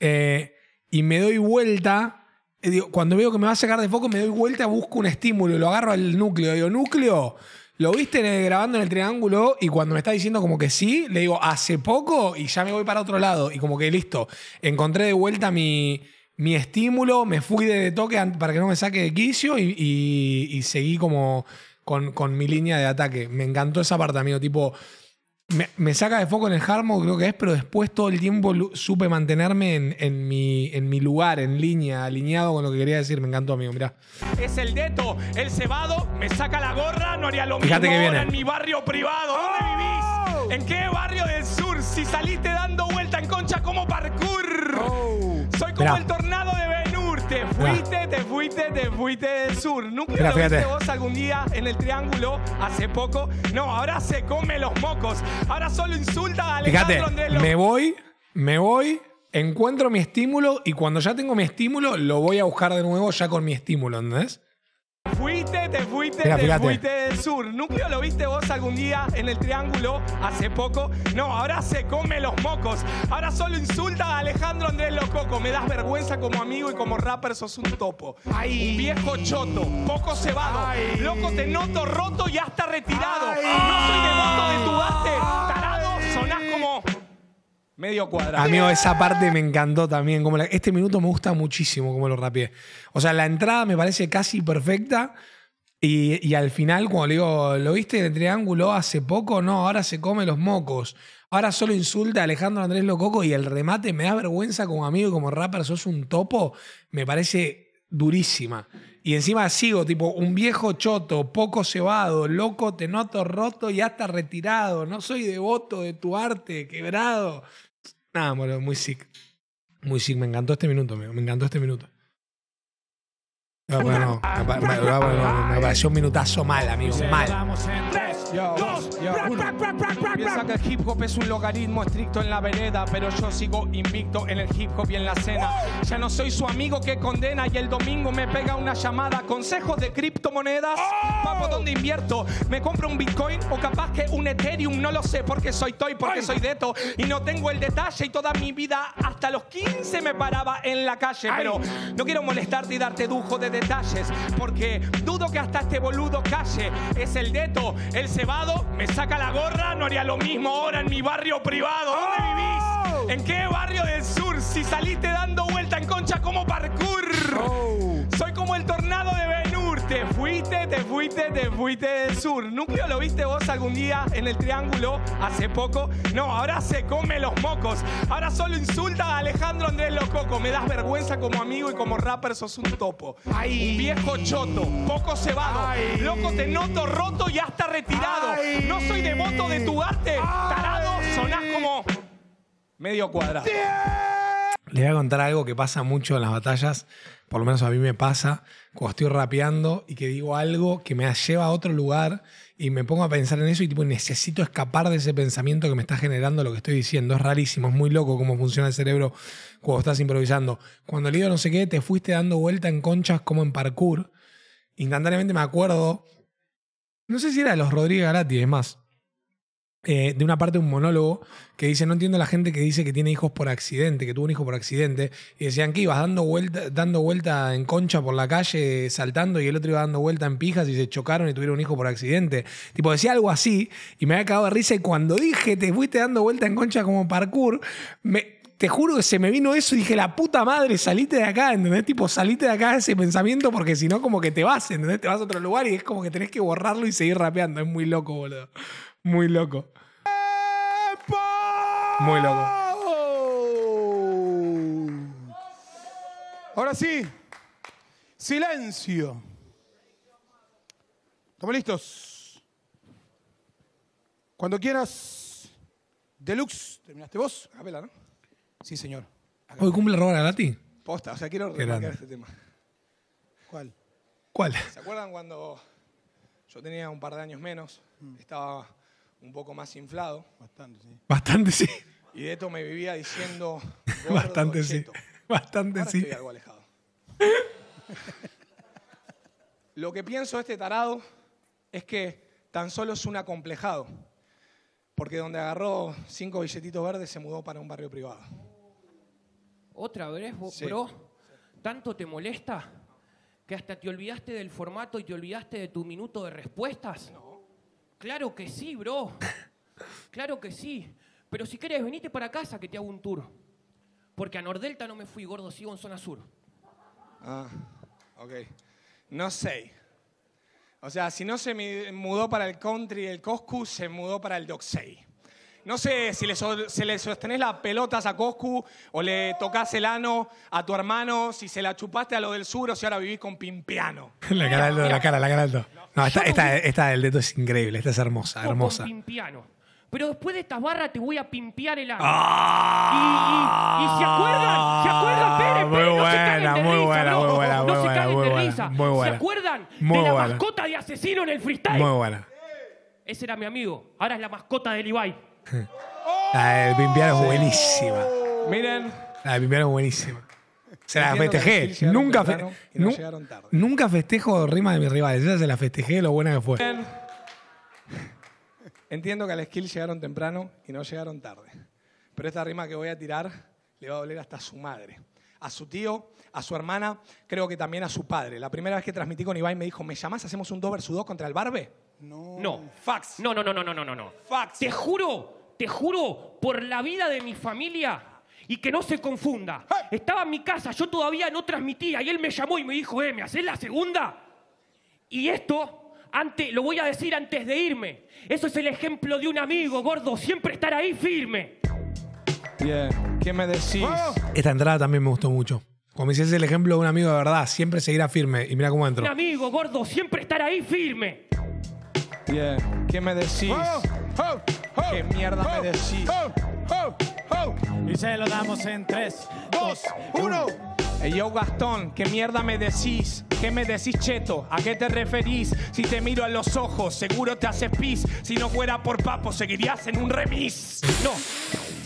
Eh, y me doy vuelta. Eh, digo, cuando veo que me va a sacar de foco, me doy vuelta, busco un estímulo, lo agarro al núcleo. Digo, núcleo, Lo viste en el, grabando en el triángulo, y cuando me está diciendo como que sí, le digo hace poco y ya me voy para otro lado. Y como que listo, encontré de vuelta mi, mi estímulo, me fui de Dtoke para que no me saque de quicio y, y, y seguí como con, con mi línea de ataque. Me encantó esa parte, amigo. Tipo, me, me saca de foco en el hard mode, creo que es, pero después todo el tiempo supe mantenerme en, en, mi, en mi lugar, en línea, alineado con lo que quería decir. Me encantó, amigo. Mirá. Es el Deto, el cebado, me saca la gorra, no haría lo Fíjate mismo que viene. En mi barrio privado. ¿Dónde oh. vivís? ¿En qué barrio del sur? Si saliste dando vuelta en concha como parkour. Oh. Soy como Mirá. el tornado de Ben-Hur. Te fuiste, Mirá. te fuiste, te fuiste del sur. ¿Nunca Mirá, lo fíjate. viste vos algún día en el triángulo hace poco? No, ahora se come los mocos. Ahora solo insulta a Alejandro Andrés Lococo. Me voy, me voy... Encuentro mi estímulo y cuando ya tengo mi estímulo lo voy a buscar de nuevo ya con mi estímulo, ¿entendés? Fuiste, te fuiste, Mira, te fíjate. fuiste del sur. Núcleo, ¿lo viste vos algún día en el triángulo hace poco? No, ahora se come los mocos. Ahora solo insulta a Alejandro Andrés Lococo. Me das vergüenza como amigo y como rapper sos un topo. Ay. Un viejo choto, poco cebado. Ay. Loco, te noto roto y hasta retirado. Ay. No soy devoto de tu arte. Tarado, sonás como... medio cuadrado. Amigo, esa parte me encantó también. Como la, este minuto me gusta muchísimo como lo rapeé. O sea, la entrada me parece casi perfecta. Y, y al final, cuando le digo, ¿lo viste en el triángulo hace poco? No, ahora se come los mocos. Ahora solo insulta a Alejandro Andrés Lococo. Y el remate, me da vergüenza como amigo y como rapper, sos un topo. Me parece durísima. Y encima sigo, tipo, un viejo choto, poco cebado, loco, te noto roto y hasta retirado. No soy devoto de tu arte, quebrado. Nada, boludo, muy sick. Muy sick, me encantó este minuto, amigo. Me encantó este minuto. No, bueno, no. Me, me, me, me, me pareció un minutazo mal, amigo. Mal. Yo, yo, piensa que el hip hop es un logaritmo estricto en la vereda, pero yo sigo invicto en el hip hop y en la cena. Ya no soy su amigo que condena y el domingo me pega una llamada. ¿Consejos de criptomonedas? Oh. Papo, ¿dónde invierto? ¿Me compro un Bitcoin o capaz que un Ethereum? No lo sé porque soy toy, porque Ay. soy Deto y no tengo el detalle y toda mi vida hasta los quince me paraba en la calle. Ay. Pero no quiero molestarte y darte lujo de detalles porque dudo que hasta este boludo calle. Es el Deto, el cebado, me saca la gorra, no haría lo mismo ahora en mi barrio privado. ¿Dónde oh. vivís? ¿En qué barrio del sur? Si saliste dando vuelta en concha como parkour. Oh. Soy como el tornado de Ben-Hur. Te fuiste, te fuiste, te fuiste del sur. Núcleo, ¿lo viste vos algún día en el triángulo hace poco? No, ahora se come los mocos. Ahora solo insulta a Alejandro Andrés Lococo. Me das vergüenza como amigo y como rapper sos un topo. Ay. Un viejo choto, poco cebado. Ay. Loco, te noto roto y hasta retirado. Ay. No soy devoto de tu arte. Ay. Tarado, sonás como medio cuadrado. Yeah. Les voy a contar algo que pasa mucho en las batallas, por lo menos a mí me pasa, cuando estoy rapeando y que digo algo que me lleva a otro lugar y me pongo a pensar en eso y tipo, necesito escapar de ese pensamiento que me está generando lo que estoy diciendo. Es rarísimo, es muy loco cómo funciona el cerebro cuando estás improvisando. Cuando le digo no sé qué, te fuiste dando vuelta en conchas como en parkour. Instantáneamente me acuerdo... No sé si era de los Rodríguez Galati, es más. Eh, de una parte un monólogo que dice, no entiendo a la gente que dice que tiene hijos por accidente, que tuvo un hijo por accidente. Y decían que ibas dando vuelta, dando vuelta en concha por la calle, saltando, y el otro iba dando vuelta en pijas y se chocaron y tuvieron un hijo por accidente. Tipo, decía algo así y me había cagado de risa. Y cuando dije, te fuiste dando vuelta en concha como parkour, me... te juro que se me vino eso y dije, la puta madre, salite de acá, ¿entendés? Tipo, salite de acá ese pensamiento porque si no como que te vas, ¿entendés? Te vas a otro lugar y es como que tenés que borrarlo y seguir rapeando. Es muy loco, boludo. Muy loco. Muy loco. Ahora sí. Silencio. ¿Estamos listos? Cuando quieras. Deluxe. ¿Terminaste vos? A capela, ¿no? Sí, señor. Acá. ¿Hoy cumple Robar a Galati? Posta, o sea, quiero remarcar este tema. ¿Cuál? ¿Cuál? ¿Se acuerdan cuando yo tenía un par de años menos? Mm. Estaba un poco más inflado. Bastante, sí. Bastante, sí. Y Deto me vivía diciendo... Bastante, sí. Bastante, Ahora sí. estoy algo alejado. Lo que pienso de este tarado es que tan solo es un acomplejado. Porque donde agarró cinco billetitos verdes se mudó para un barrio privado. ¿Otra vez, bro? Sí. ¿Tanto te molesta que hasta te olvidaste del formato y te olvidaste de tu minuto de respuestas? No. Claro que sí, bro. Claro que sí. Pero si querés, venite para casa que te hago un tour. Porque a Nordelta no me fui, gordo, sigo en zona sur. Ah, ok. No sé. O sea, si no se mudó para el Country del Coscu, se mudó para el Doxey. No sé si le, so, si le sostenés las pelotas a Coscu o le tocas el ano a tu hermano, si se la chupaste a lo del sur o si ahora vivís con Pimpiano. La cara alto, la cara, la cara alto. No, esta, esta, esta del Dto es increíble, esta es hermosa, hermosa. Con Pimpiano. Pero después de estas barras te voy a pimpear el ano. ¡Ah! Y, y, y se acuerdan, se acuerdan, Pérez, muy Pérez, buena, no se muy buena, muy buena, muy buena, muy buena, muy buena. ¿Se acuerdan muy de la buena. Mascota de Asesino en el freestyle? Muy buena. Ese era mi amigo, ahora es la mascota del Ibai. La del pimpear es buenísima. Miren. La del pimpear es buenísima. Se la festejé. Sí nunca, fe no nu tarde. nunca festejo rimas de mis rivales. Esa se la festejé, lo buena que fue. Miren. Entiendo que al skill llegaron temprano y no llegaron tarde. Pero esta rima que voy a tirar le va a doler hasta a su madre, a su tío, a su hermana, creo que también a su padre. La primera vez que transmití con Ibai me dijo, ¿me llamás? ¿Hacemos un dos versus dos contra el Barbe? No. No. Fax. No, no, no, no, no, no, no. Fax. Te juro, te juro, por la vida de mi familia y que no se confunda. Hey. Estaba en mi casa, yo todavía no transmitía y él me llamó y me dijo, eh, ¿me hacés la segunda? Y esto... Ante, lo voy a decir antes de irme. Eso es el ejemplo de un amigo, gordo. Siempre estar ahí firme. Bien, yeah. ¿Qué me decís? Esta entrada también me gustó mucho. Como si es el ejemplo de un amigo de verdad. Siempre seguirá firme. Y mira cómo entro. Un amigo, gordo. Siempre estar ahí firme. Bien, yeah. ¿Qué me decís? Oh, oh, oh, ¿Qué mierda oh, me decís? Oh, oh, oh. Y se lo damos en tres, dos, uno. Hey yo Gastón, ¿qué mierda me decís? ¿Qué me decís, Cheto? ¿A qué te referís? Si te miro a los ojos, seguro te haces pis. Si no fuera por Papo, seguirías en un remis. No,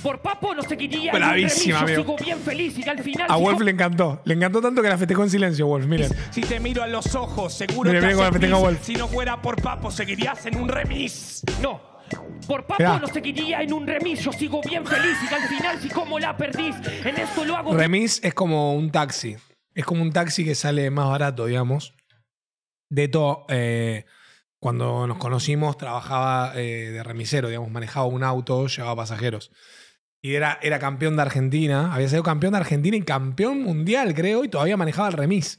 por Papo no seguiría en un remis. Yo sigo bien feliz y al final... A Wolf le encantó. Le encantó tanto que la festejó en silencio, Wolf. Miren. Si te miro a los ojos, seguro te haces pis. Si no fuera por Papo, seguirías en un remis. No. Por Papo Mirá. no seguiría en un remis. Yo sigo bien feliz y al final si como la perdís, en esto lo hago. Remis es como un taxi. Es como un taxi que sale más barato, digamos. Dto, eh, cuando nos conocimos, trabajaba eh, de remisero, digamos, manejaba un auto, llevaba pasajeros. Y era, era campeón de Argentina. Había sido campeón de Argentina y campeón mundial, creo, y todavía manejaba el remis.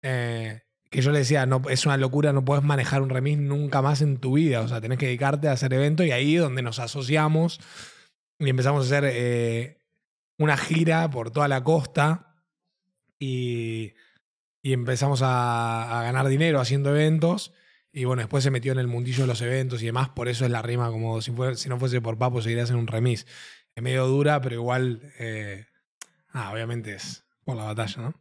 Eh... Que yo le decía, no, es una locura, no podés manejar un remis nunca más en tu vida. O sea, tenés que dedicarte a hacer eventos. Y ahí es donde nos asociamos y empezamos a hacer eh, una gira por toda la costa. Y, y empezamos a, a ganar dinero haciendo eventos. Y bueno, después se metió en el mundillo de los eventos y demás. Por eso es la rima, como si, fuera, si no fuese por Papo, seguirías en un remis. Es medio dura, pero igual, eh, ah, obviamente es por la batalla, ¿no?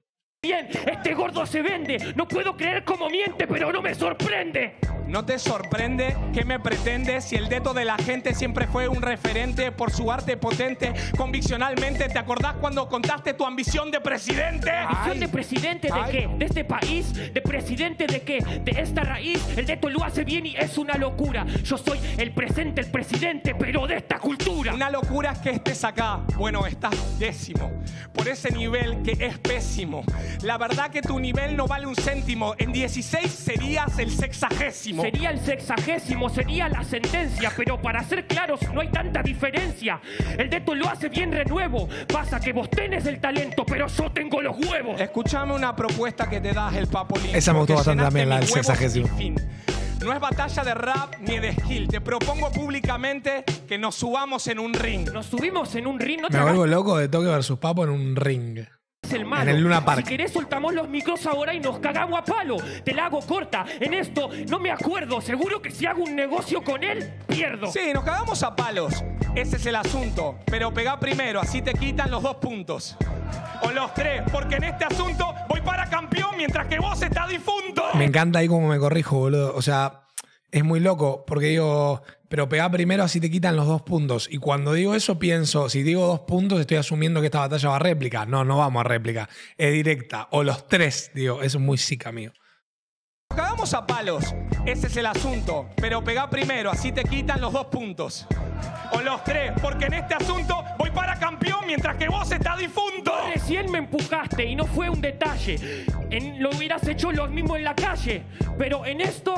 Bien, este gordo se vende. No puedo creer cómo miente, pero no me sorprende. ¿No te sorprende? ¿Qué me pretendes? Si el Dto de la gente siempre fue un referente por su arte potente, conviccionalmente, ¿te acordás cuando contaste tu ambición de presidente? ¿Ambición de presidente de ay. qué? ¿De este país? ¿De presidente de qué? ¿De esta raíz? El Dto lo hace bien y es una locura. Yo soy el presente, el presidente, pero de esta cultura. Una locura es que estés acá. Bueno, estás décimo. Por ese nivel que es pésimo. La verdad que tu nivel no vale un céntimo. En dieciséis serías el sexagésimo. Sería el sexagésimo, sería la sentencia. Pero para ser claros, no hay tanta diferencia. El Dto lo hace bien renuevo. Pasa que vos tenés el talento, pero yo tengo los huevos. Escuchame una propuesta que te das el Papolín. Esa me gustó bastante también, la del sexagésimo. No es batalla de rap ni de skill. Te propongo públicamente que nos subamos en un ring. Nos subimos en un ring. ¿No te me vuelvo loco de Dtoke versus Papo en un ring? El malo. En el Luna Park. Si querés soltamos los micros ahora y nos cagamos a palo. Te la hago corta. En esto no me acuerdo. Seguro que si hago un negocio con él, pierdo. Sí, nos cagamos a palos. Ese es el asunto. Pero pegá primero, así te quitan los dos puntos. O los tres, porque en este asunto voy para campeón mientras que vos estás difunto. Me encanta ahí como me corrijo, boludo. O sea, es muy loco porque digo... Pero pegá primero, así te quitan los dos puntos. Y cuando digo eso, pienso, si digo dos puntos, estoy asumiendo que esta batalla va a réplica. No, no vamos a réplica. Es directa. O los tres, digo. Eso es muy sick, amigo. Nos cagamos a palos. Ese es el asunto. Pero pegá primero, así te quitan los dos puntos. O los tres, porque en este asunto voy para campeón mientras que vos estás difunto. recién me empujaste y no fue un detalle. En, lo hubieras hecho lo mismo en la calle. Pero en esto,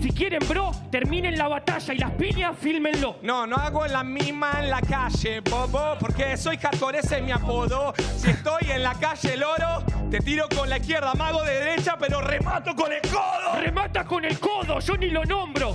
si quieren, bro, terminen la batalla y las piñas, fílmenlo. No, no hago la misma en la calle, bobo, porque soy hardcore, ese es mi apodo. Si estoy en la calle, loro, te tiro con la izquierda, mago de derecha, pero remato con el codo. Remata con el codo, yo ni lo nombro.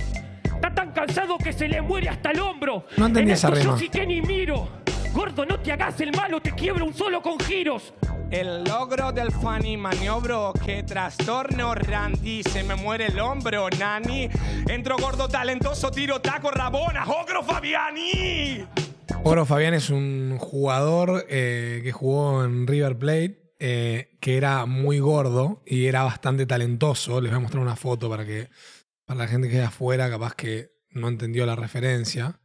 Está tan cansado que se le muere hasta el hombro. No entendí esa rima. Yo sí que ni miro. Gordo, no te hagas el malo, te quiebro un solo con giros. El logro del funny maniobro, que trastorno, Randy, se me muere el hombro, nani. Entro gordo, talentoso, tiro, taco, rabona, Ogro Fabbiani. Ogro Fabbiani es un jugador eh, que jugó en River Plate, eh, que era muy gordo y era bastante talentoso. Les voy a mostrar una foto para que para la gente que es de afuera capaz que no entendió la referencia.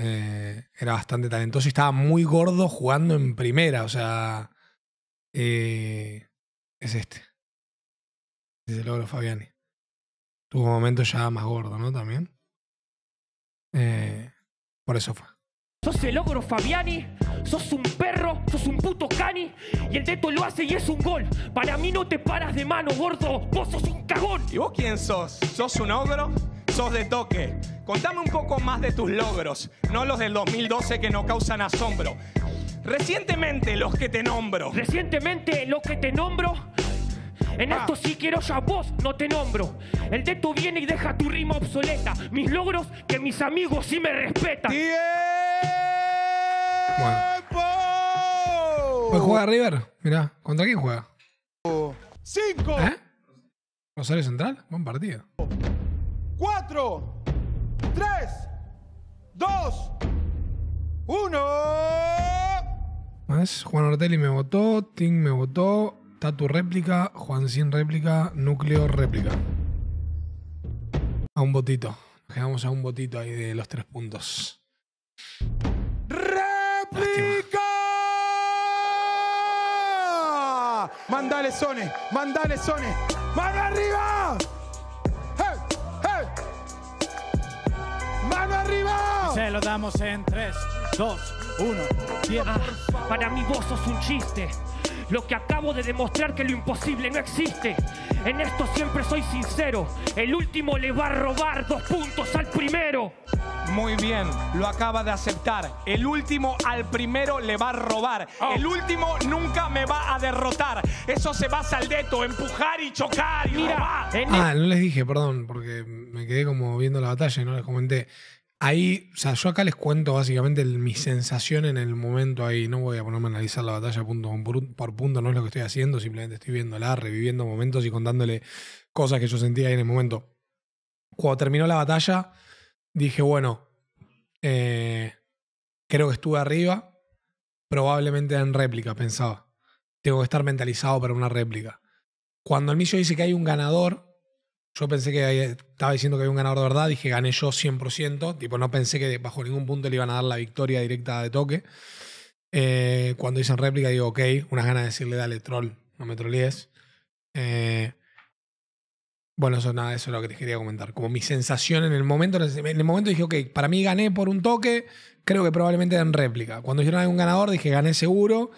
Eh, era bastante talentoso y estaba muy gordo jugando en primera, o sea... Eh, es este. Es el Ogro Fabbiani. Tuvo un momento ya más gordo, ¿no? También. Eh, por eso fue. Sos el Ogro Fabbiani, sos un perro, sos un puto cani. Y el Dto lo hace y es un gol. Para mí no te paras de mano, gordo. Vos sos un cagón. ¿Y vos quién sos? ¿Sos un ogro? ¿Sos Dtoke? Contame un poco más de tus logros. No los del dos mil doce que no causan asombro. Recientemente los que te nombro. Recientemente los que te nombro. En ah. esto sí quiero ya vos, no te nombro. El Dto viene y deja tu rima obsoleta. Mis logros que mis amigos sí me respetan. ¡Tiempo! Bueno. ¿Juega River? Mirá, ¿contra quién juega? Cinco. ¿Eh? ¿Rosario Central? Buen partido. Cuatro. Tres. Dos. Uno. ¿Más? Juan Ortelli me votó, Ting me votó, Tatu réplica, Juan Sin réplica, Núcleo réplica. A un botito. Nos quedamos a un botito ahí de los tres puntos. ¡Réplica! ¡Mandale, Sone! ¡Mandale, Sone! ¡Mano arriba! ¡Hey! ¡Hey! ¡Mano arriba! Se lo damos en tres, dos... Uno, ah, para mí vos sos un chiste. Lo que acabo de demostrar que lo imposible no existe. En esto siempre soy sincero. El último le va a robar dos puntos al primero. Muy bien, lo acaba de aceptar. El último al primero le va a robar. oh. El último nunca me va a derrotar. Eso se basa al Dto, empujar y chocar y Mira, robar. Ah, no les dije, perdón, porque me quedé como viendo la batalla y no les comenté. Ahí, o sea, yo acá les cuento básicamente el, mi sensación en el momento ahí. No voy a ponerme a analizar la batalla punto por, por punto, no es lo que estoy haciendo, simplemente estoy viéndola, reviviendo momentos y contándole cosas que yo sentía ahí en el momento. Cuando terminó la batalla, dije, bueno, eh, creo que estuve arriba, probablemente en réplica, pensaba. Tengo que estar mentalizado para una réplica. Cuando el Micio dice que hay un ganador... Yo pensé que estaba diciendo que había un ganador de verdad, dije gané yo cien por ciento, tipo, no pensé que bajo ningún punto le iban a dar la victoria directa de toque. Eh, cuando dicen réplica digo, ok, unas ganas de decirle, dale, troll, no me trolees. Eh, bueno, eso, nada, eso es lo que te quería comentar. Como mi sensación en el momento, en el momento dije, ok, para mí gané por un toque, creo que probablemente dan réplica. Cuando dijeron hay un ganador dije, gané seguro.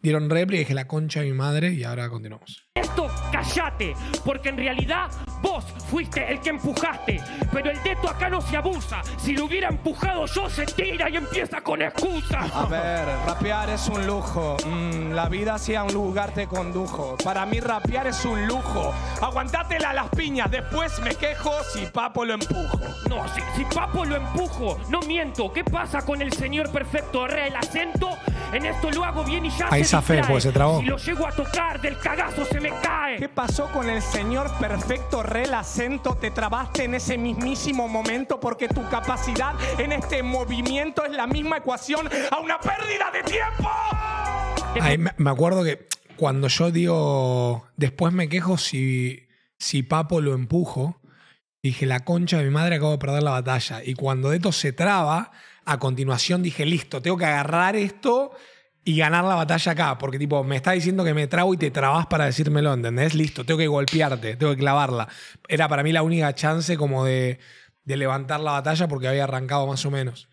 Dieron réplica y dije la concha de mi madre y ahora continuamos. Esto, cállate, porque en realidad vos fuiste el que empujaste. Pero el Dto acá no se abusa. Si lo hubiera empujado yo, se tira y empieza con excusa. A ver, rapear es un lujo. Mm, la vida hacia un lugar te condujo. Para mí rapear es un lujo. Aguantátela a las piñas, después me quejo si Papo lo empujo. No, si, si Papo lo empujo, no miento. ¿Qué pasa con el señor perfecto? Re el acento, en esto lo hago bien y ya. Ahí zafé, pues se trabó. Si lo llego a tocar, del cagazo se me cae. ¿Qué pasó con el señor perfecto? Re el acento, te trabaste en ese mismísimo momento porque tu capacidad en este movimiento es la misma ecuación a una pérdida de tiempo. Ahí me, me acuerdo que cuando yo digo, después me quejo si, si Papo lo empujo, dije, la concha de mi madre, acabo de perder la batalla. Y cuando Dto se traba, a continuación dije, listo, tengo que agarrar esto... Y ganar la batalla acá, porque tipo, me está diciendo que me trabo y te trabas para decírmelo, ¿entendés? Listo, tengo que golpearte, tengo que clavarla. Era para mí la única chance como de, de levantar la batalla porque había arrancado más o menos.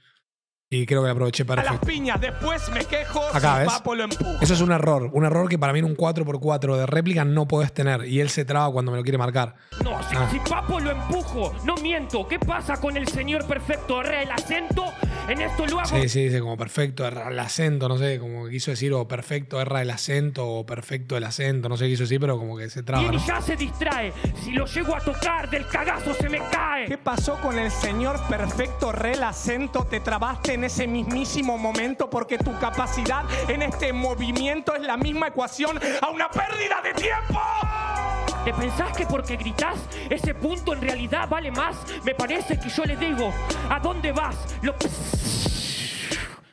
Y creo que la aproveché perfecto. A las piñas, después me quejo. Acá, ¿ves? Papo lo empuja. Eso es un error. Un error que para mí en un cuatro por cuatro de réplica no podés tener. Y él se traba cuando me lo quiere marcar. No, si, ah. si Papo lo empujo, no miento. ¿Qué pasa con el señor perfecto? Re el acento, en esto lo hago. Sí, sí, dice como perfecto, erra el acento. No sé, como que quiso decir o perfecto, erra el acento o perfecto el acento. No sé qué quiso decir, pero como que se traba. Y él, ¿no? Ya se distrae. Si lo llego a tocar, del cagazo se me cae. ¿Qué pasó con el señor perfecto, re el acento? Te trabaste en ese mismísimo momento porque tu capacidad en este movimiento es la misma ecuación a una pérdida de tiempo. ¿Te pensás que porque gritás ese punto en realidad vale más? Me parece que yo le digo, ¿a dónde vas? Lo...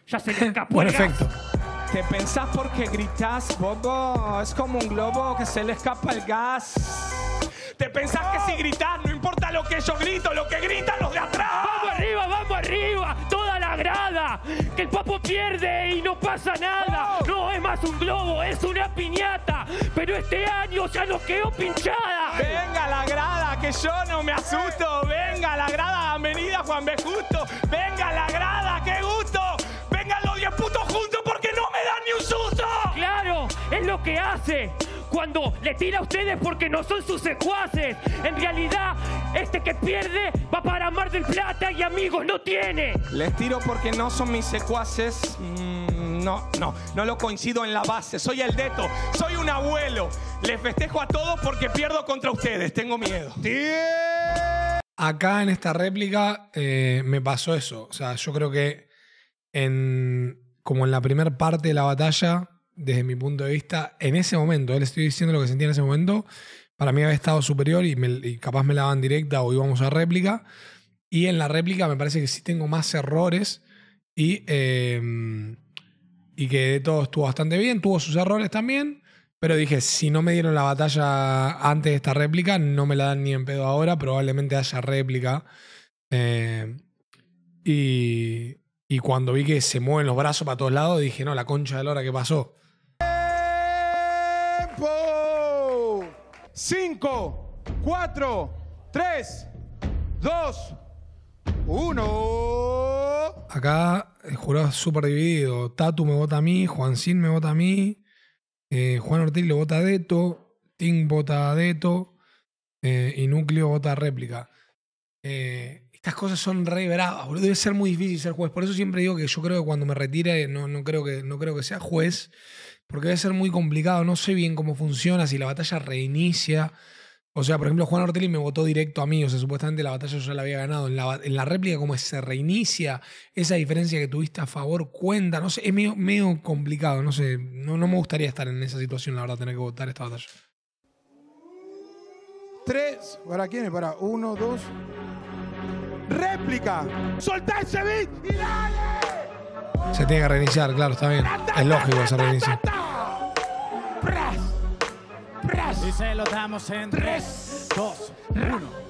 Ya se le escapó. Perfecto. ¿Te pensás porque gritás, bobo? Es como un globo que se le escapa el gas. ¿Te pensás que si gritás, no importa lo que yo grito, lo que gritan los de atrás? ¡Vamos arriba, vamos arriba! ¡Toda la grada! ¡Que el Papo pierde y no pasa nada! Oh. No es más un globo, es una piñata. Pero este año ya nos quedó pinchada. ¡Venga la grada, que yo no me asusto! ¡Venga la grada, avenida Juan B. Justo! ¡Venga la grada, qué gusto! ¡Vengan los diez putos juntos porque no me dan ni un susto! ¡Claro! ¡Es lo que hace! Cuando le tira a ustedes porque no son sus secuaces. En realidad, este que pierde va para Mar del Plata y amigos no tiene. Les tiro porque no son mis secuaces. Mm, no, no, no lo coincido en la base. Soy el Dtoke, soy un abuelo. Les festejo a todos porque pierdo contra ustedes. Tengo miedo. Acá en esta réplica eh, me pasó eso. O sea, yo creo que en, como en la primera parte de la batalla... Desde mi punto de vista, en ese momento, él estoy diciendo lo que sentía en ese momento, para mí había estado superior y, me, y capaz me la daban directa o íbamos a réplica. Y en la réplica me parece que sí tengo más errores y, eh, y que de todo estuvo bastante bien, tuvo sus errores también, pero dije, si no me dieron la batalla antes de esta réplica, no me la dan ni en pedo ahora, probablemente haya réplica. Eh, y, y cuando vi que se mueven los brazos para todos lados, dije, no, la concha de lora, ¿qué pasó? cinco, cuatro, tres, dos, uno. Acá el jurado es súper dividido. Tatu me vota a mí, Juan Sin me vota a mí, eh, Juan Ortelli lo vota a Dtoke, Ting vota a Dtoke eh, y Núcleo vota a réplica. Eh, estas cosas son re bravas, boludo. Debe ser muy difícil ser juez. Por eso siempre digo que yo creo que cuando me retire no, no, creo, que, no creo que sea juez. Porque debe ser muy complicado, no sé bien cómo funciona, si la batalla reinicia. O sea, por ejemplo, Juan Ortelli me votó directo a mí, o sea, supuestamente la batalla yo ya la había ganado. En la, en la réplica, como se reinicia, esa diferencia que tuviste a favor cuenta, no sé, es medio, medio complicado, no sé, no, no me gustaría estar en esa situación, la verdad, tener que votar esta batalla. Tres, ¿para quién es? Para uno, dos. ¡Réplica! ¡Soltá ese beat y dale! Se tiene que reiniciar, claro, está bien. Es lógico que se reinicie. Y se lo damos en tres, dos, uno.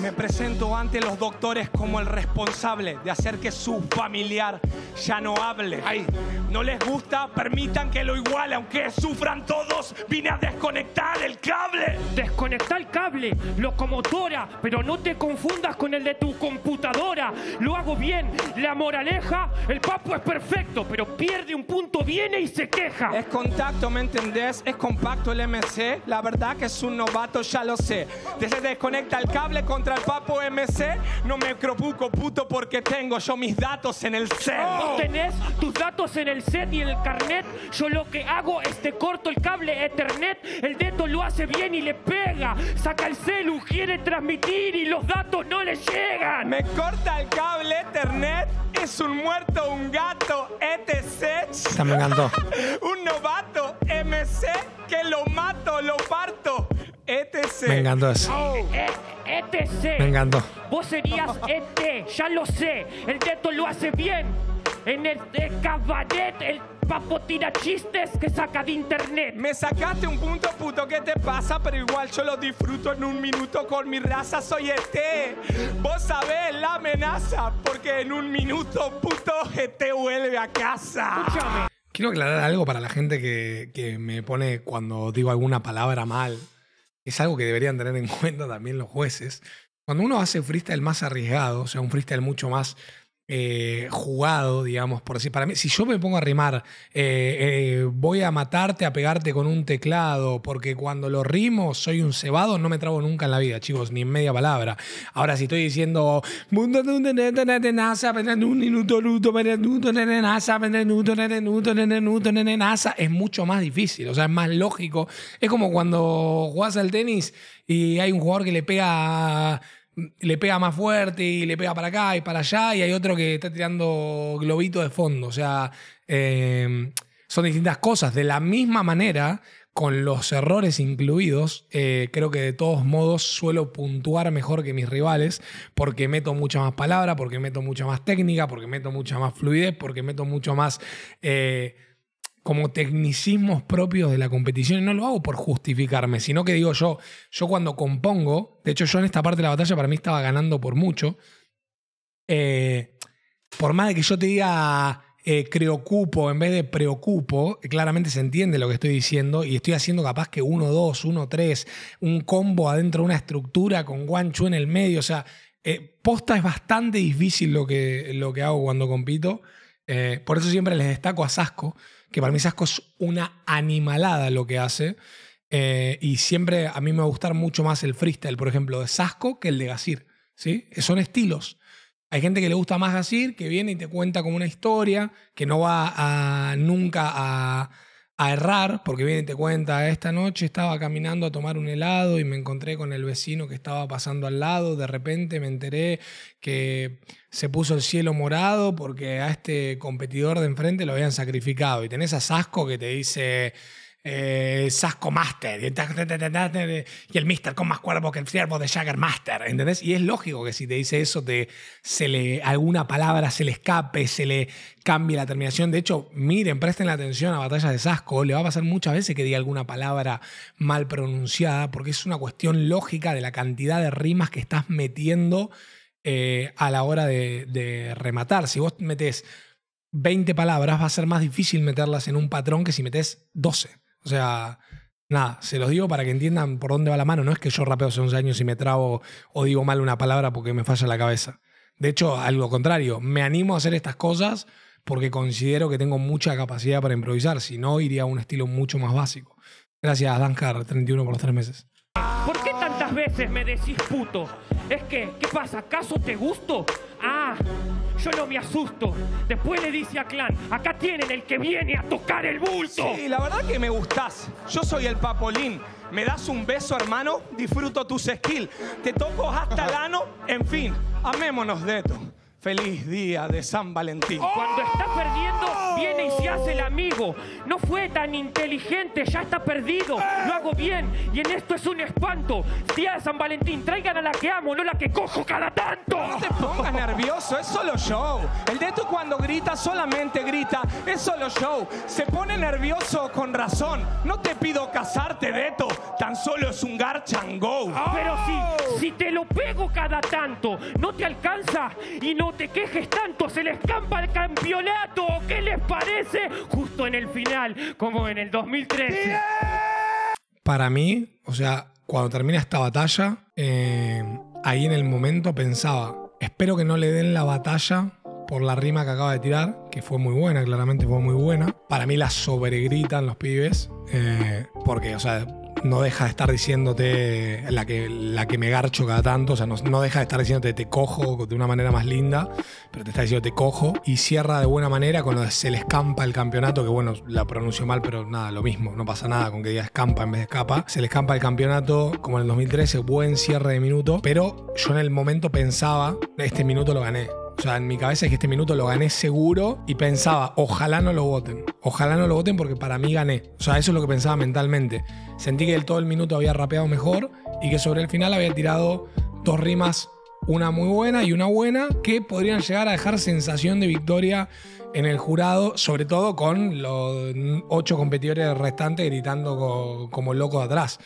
Me presento ante los doctores como el responsable de hacer que su familiar ya no hable. Ay, no les gusta, permitan que lo iguale. Aunque sufran todos, vine a desconectar el cable. Desconectar el cable, locomotora, pero no te confundas con el de tu computadora. Lo hago bien, la moraleja, el Papo es perfecto, pero pierde un punto, viene y se queja. Es contacto, ¿me entendés? Es compacto el M C. La verdad que es un novato, ya lo sé. Desde desconecta el cable contra el Papo M C. No me preocupo, puto, porque tengo yo mis datos en el C. No tenés tus datos en el set y en el carnet. Yo lo que hago es te corto el cable Ethernet. El Dtoke lo hace bien y le pega. Saca el celu, quiere transmitir y los datos no le llegan. Me corta el cable Ethernet. Es un muerto, un gato, etcétera. Se me encantó. Un novato M C que lo mato, lo parto, etcétera. Me encantó eso. Oh. Eh, etcétera. Me encantó. Vos serías E T, ya lo sé. El Dtoke lo hace bien. En el de cabaret, el Papo tira chistes que saca de internet. Me sacaste un punto, puto, ¿qué te pasa? Pero igual yo lo disfruto en un minuto con mi raza, soy E T. Vos sabés la amenaza, porque en un minuto, puto, E T vuelve a casa. Escúchame. Quiero aclarar algo para la gente que, que me pone cuando digo alguna palabra mal. Es algo que deberían tener en cuenta también los jueces. Cuando uno hace freestyle más arriesgado, o sea, un freestyle mucho más... eh, jugado, digamos, por decir. Para mí, si yo me pongo a rimar, eh, eh, voy a matarte, a pegarte con un teclado, porque cuando lo rimo soy un cebado, no me trabo nunca en la vida, chicos, ni en media palabra. Ahora, si estoy diciendo mundo es mucho más difícil, o sea, es más lógico. Es como cuando jugás al tenis y hay un jugador que le pega... le pega más fuerte y le pega para acá y para allá, y hay otro que está tirando globito de fondo. O sea, eh, son distintas cosas. De la misma manera, con los errores incluidos, eh, creo que de todos modos suelo puntuar mejor que mis rivales porque meto mucha más palabra, porque meto mucha más técnica, porque meto mucha más fluidez, porque meto mucho más... Eh, como tecnicismos propios de la competición. Y no lo hago por justificarme, sino que digo yo, yo cuando compongo, de hecho yo en esta parte de la batalla para mí estaba ganando por mucho, eh, por más de que yo te diga eh, creocupo en vez de preocupo, claramente se entiende lo que estoy diciendo, y estoy haciendo capaz que uno dos, uno tres, un combo adentro de una estructura con guanchu en el medio. O sea, eh, posta es bastante difícil lo que, lo que hago cuando compito. Eh, por eso siempre les destaco a Sasko, que para mí Sasko es una animalada lo que hace, eh, y siempre a mí me va a gustar mucho más el freestyle, por ejemplo, de Sasko que el de Gazir, ¿sí? Son estilos. Hay gente que le gusta más Gazir, que viene y te cuenta como una historia, que no va a, nunca a, a errar, porque viene y te cuenta, esta noche estaba caminando a tomar un helado y me encontré con el vecino que estaba pasando al lado, de repente me enteré que... se puso el cielo morado porque a este competidor de enfrente lo habían sacrificado. Y tenés a Sasko que te dice eh, Sasko Master. Y el Mister con más cuerpo que el ciervo de Jagger Master. ¿Entendés? Y es lógico que si te dice eso, te, se le, alguna palabra se le escape, se le cambie la terminación. De hecho, miren, presten la atención a batallas de Sasko. Le va a pasar muchas veces que diga alguna palabra mal pronunciada porque es una cuestión lógica de la cantidad de rimas que estás metiendo Eh, a la hora de, de rematar. Si vos metés veinte palabras, va a ser más difícil meterlas en un patrón que si metés doce. O sea, nada, se los digo para que entiendan por dónde va la mano. No es que yo rapeo hace once años y me trabo o digo mal una palabra porque me falla la cabeza. De hecho, algo contrario, me animo a hacer estas cosas porque considero que tengo mucha capacidad para improvisar. Si no, iría a un estilo mucho más básico. Gracias, Dancar treinta y uno, por los tres meses. ¿Por qué tantas veces me decís puto? Es que, ¿qué pasa? ¿Acaso te gusto? Ah, yo no me asusto. Después le dice a Clan, acá tienen el que viene a tocar el bulto. Sí, la verdad que me gustás. Yo soy el Papolín. Me das un beso, hermano, disfruto tus skills. Te toco hasta el ano, en fin. Amémonos, Dto. Feliz día de San Valentín. Cuando está perdiendo, viene y se hace el amigo. No fue tan inteligente, ya está perdido. Lo hago bien y en esto es un espanto. Día de San Valentín, traigan a la que amo, no la que cojo cada tanto. No te pongas nervioso, es solo show. El Dto cuando grita, solamente grita. Es solo show. Se pone nervioso con razón. No te pido casarte, Dto. Tan solo es un garchango. Pero si, si te lo pego cada tanto, no te alcanza y no te quejes tanto, se les escampa el campeonato. ¿Qué les parece? Justo en el final, como en el dos mil trece. Para mí, o sea, cuando termina esta batalla, eh, ahí en el momento pensaba, espero que no le den la batalla por la rima que acaba de tirar, que fue muy buena, claramente fue muy buena. Para mí la sobregritan los pibes, eh, porque, o sea, no deja de estar diciéndote la que, la que me garcho cada tanto. O sea, no, no deja de estar diciéndote te cojo de una manera más linda, pero te está diciendo te cojo. Y cierra de buena manera con lo de se le escampa el campeonato, que bueno, la pronuncio mal, pero nada, lo mismo. No pasa nada con que diga escampa en vez de escapa. Se le escampa el campeonato, como en el dos mil trece, buen cierre de minuto. Pero yo en el momento pensaba, este minuto lo gané. O sea, en mi cabeza es que este minuto lo gané seguro y pensaba, ojalá no lo voten. Ojalá no lo voten porque para mí gané. O sea, eso es lo que pensaba mentalmente. Sentí que del todo el minuto había rapeado mejor y que sobre el final había tirado dos rimas, una muy buena y una buena, que podrían llegar a dejar sensación de victoria en el jurado, sobre todo con los ocho competidores restantes gritando como locos de atrás.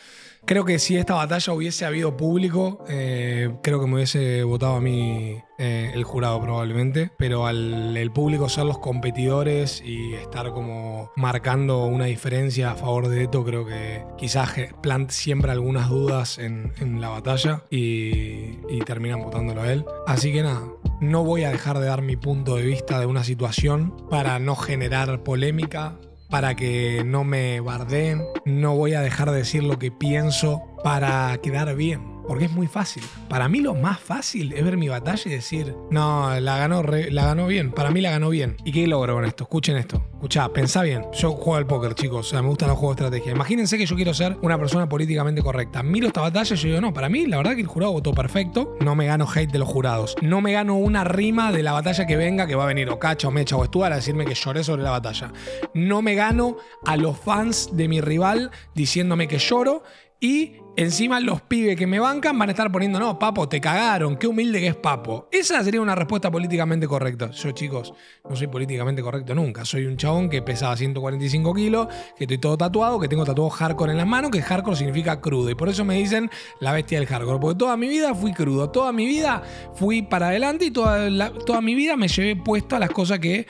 Creo que si esta batalla hubiese habido público, eh, creo que me hubiese votado a mí eh, el jurado probablemente, pero al el público ser los competidores y estar como marcando una diferencia a favor de Dto, creo que quizás plant siempre algunas dudas en, en la batalla y, y terminan votándolo a él. Así que nada. No voy a dejar de dar mi punto de vista de una situación para no generar polémica, para que no me bardeen. No voy a dejar de decir lo que pienso para quedar bien, porque es muy fácil. Para mí lo más fácil es ver mi batalla y decir, no, la ganó, re, la ganó bien, para mí la ganó bien. ¿Y qué logro con esto? Escuchen esto. Escuchá, pensá bien. Yo juego al póker, chicos. O sea, me gustan los juegos de estrategia. Imagínense que yo quiero ser una persona políticamente correcta. Miro esta batalla y yo digo, no, para mí, la verdad que el jurado votó perfecto. No me gano hate de los jurados. No me gano una rima de la batalla que venga, que va a venir o Cacha o Mecha o Stuart a decirme que lloré sobre la batalla. No me gano a los fans de mi rival diciéndome que lloro. Y encima los pibes que me bancan van a estar poniendo, no, Papo, te cagaron, qué humilde que es Papo. Esa sería una respuesta políticamente correcta. Yo, chicos, no soy políticamente correcto nunca. Soy un chabón que pesaba ciento cuarenta y cinco kilos, que estoy todo tatuado, que tengo tatuado hardcore en las manos, que hardcore significa crudo. Y por eso me dicen la bestia del hardcore, porque toda mi vida fui crudo, toda mi vida fui para adelante y toda, la, toda mi vida me llevé puesto a las cosas que...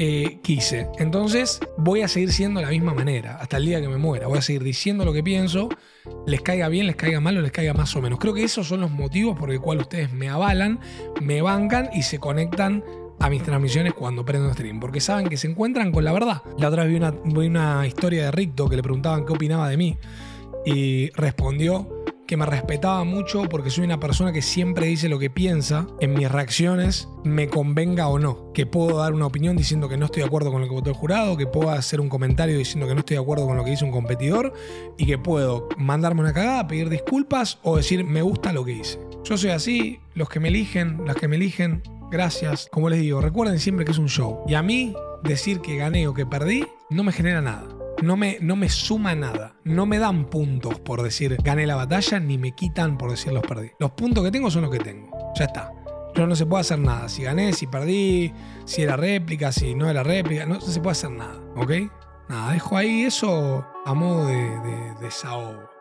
Eh, quise. Entonces voy a seguir siendo de la misma manera hasta el día que me muera. Voy a seguir diciendo lo que pienso, les caiga bien, les caiga mal o les caiga más o menos. Creo que esos son los motivos por el cual ustedes me avalan, me bancan y se conectan a mis transmisiones cuando prendo stream, porque saben que se encuentran con la verdad. La otra vez vi una, vi una historia de Ricto que le preguntaban qué opinaba de mí y respondió que me respetaba mucho porque soy una persona que siempre dice lo que piensa en mis reacciones, me convenga o no. Que puedo dar una opinión diciendo que no estoy de acuerdo con lo que votó el jurado, que puedo hacer un comentario diciendo que no estoy de acuerdo con lo que hizo un competidor y que puedo mandarme una cagada, pedir disculpas o decir me gusta lo que hice. Yo soy así, los que me eligen, las que me eligen, gracias. Como les digo, recuerden siempre que es un show. Y a mí decir que gané o que perdí no me genera nada. No me, no me suma nada. No me dan puntos por decir gané la batalla, ni me quitan por decir los perdí. Los puntos que tengo son los que tengo. Ya está. Yo no se puede hacer nada. Si gané, si perdí, si era réplica, si no era réplica. No se puede hacer nada. ¿Ok? Nada, dejo ahí eso a modo de, de, de desahogo.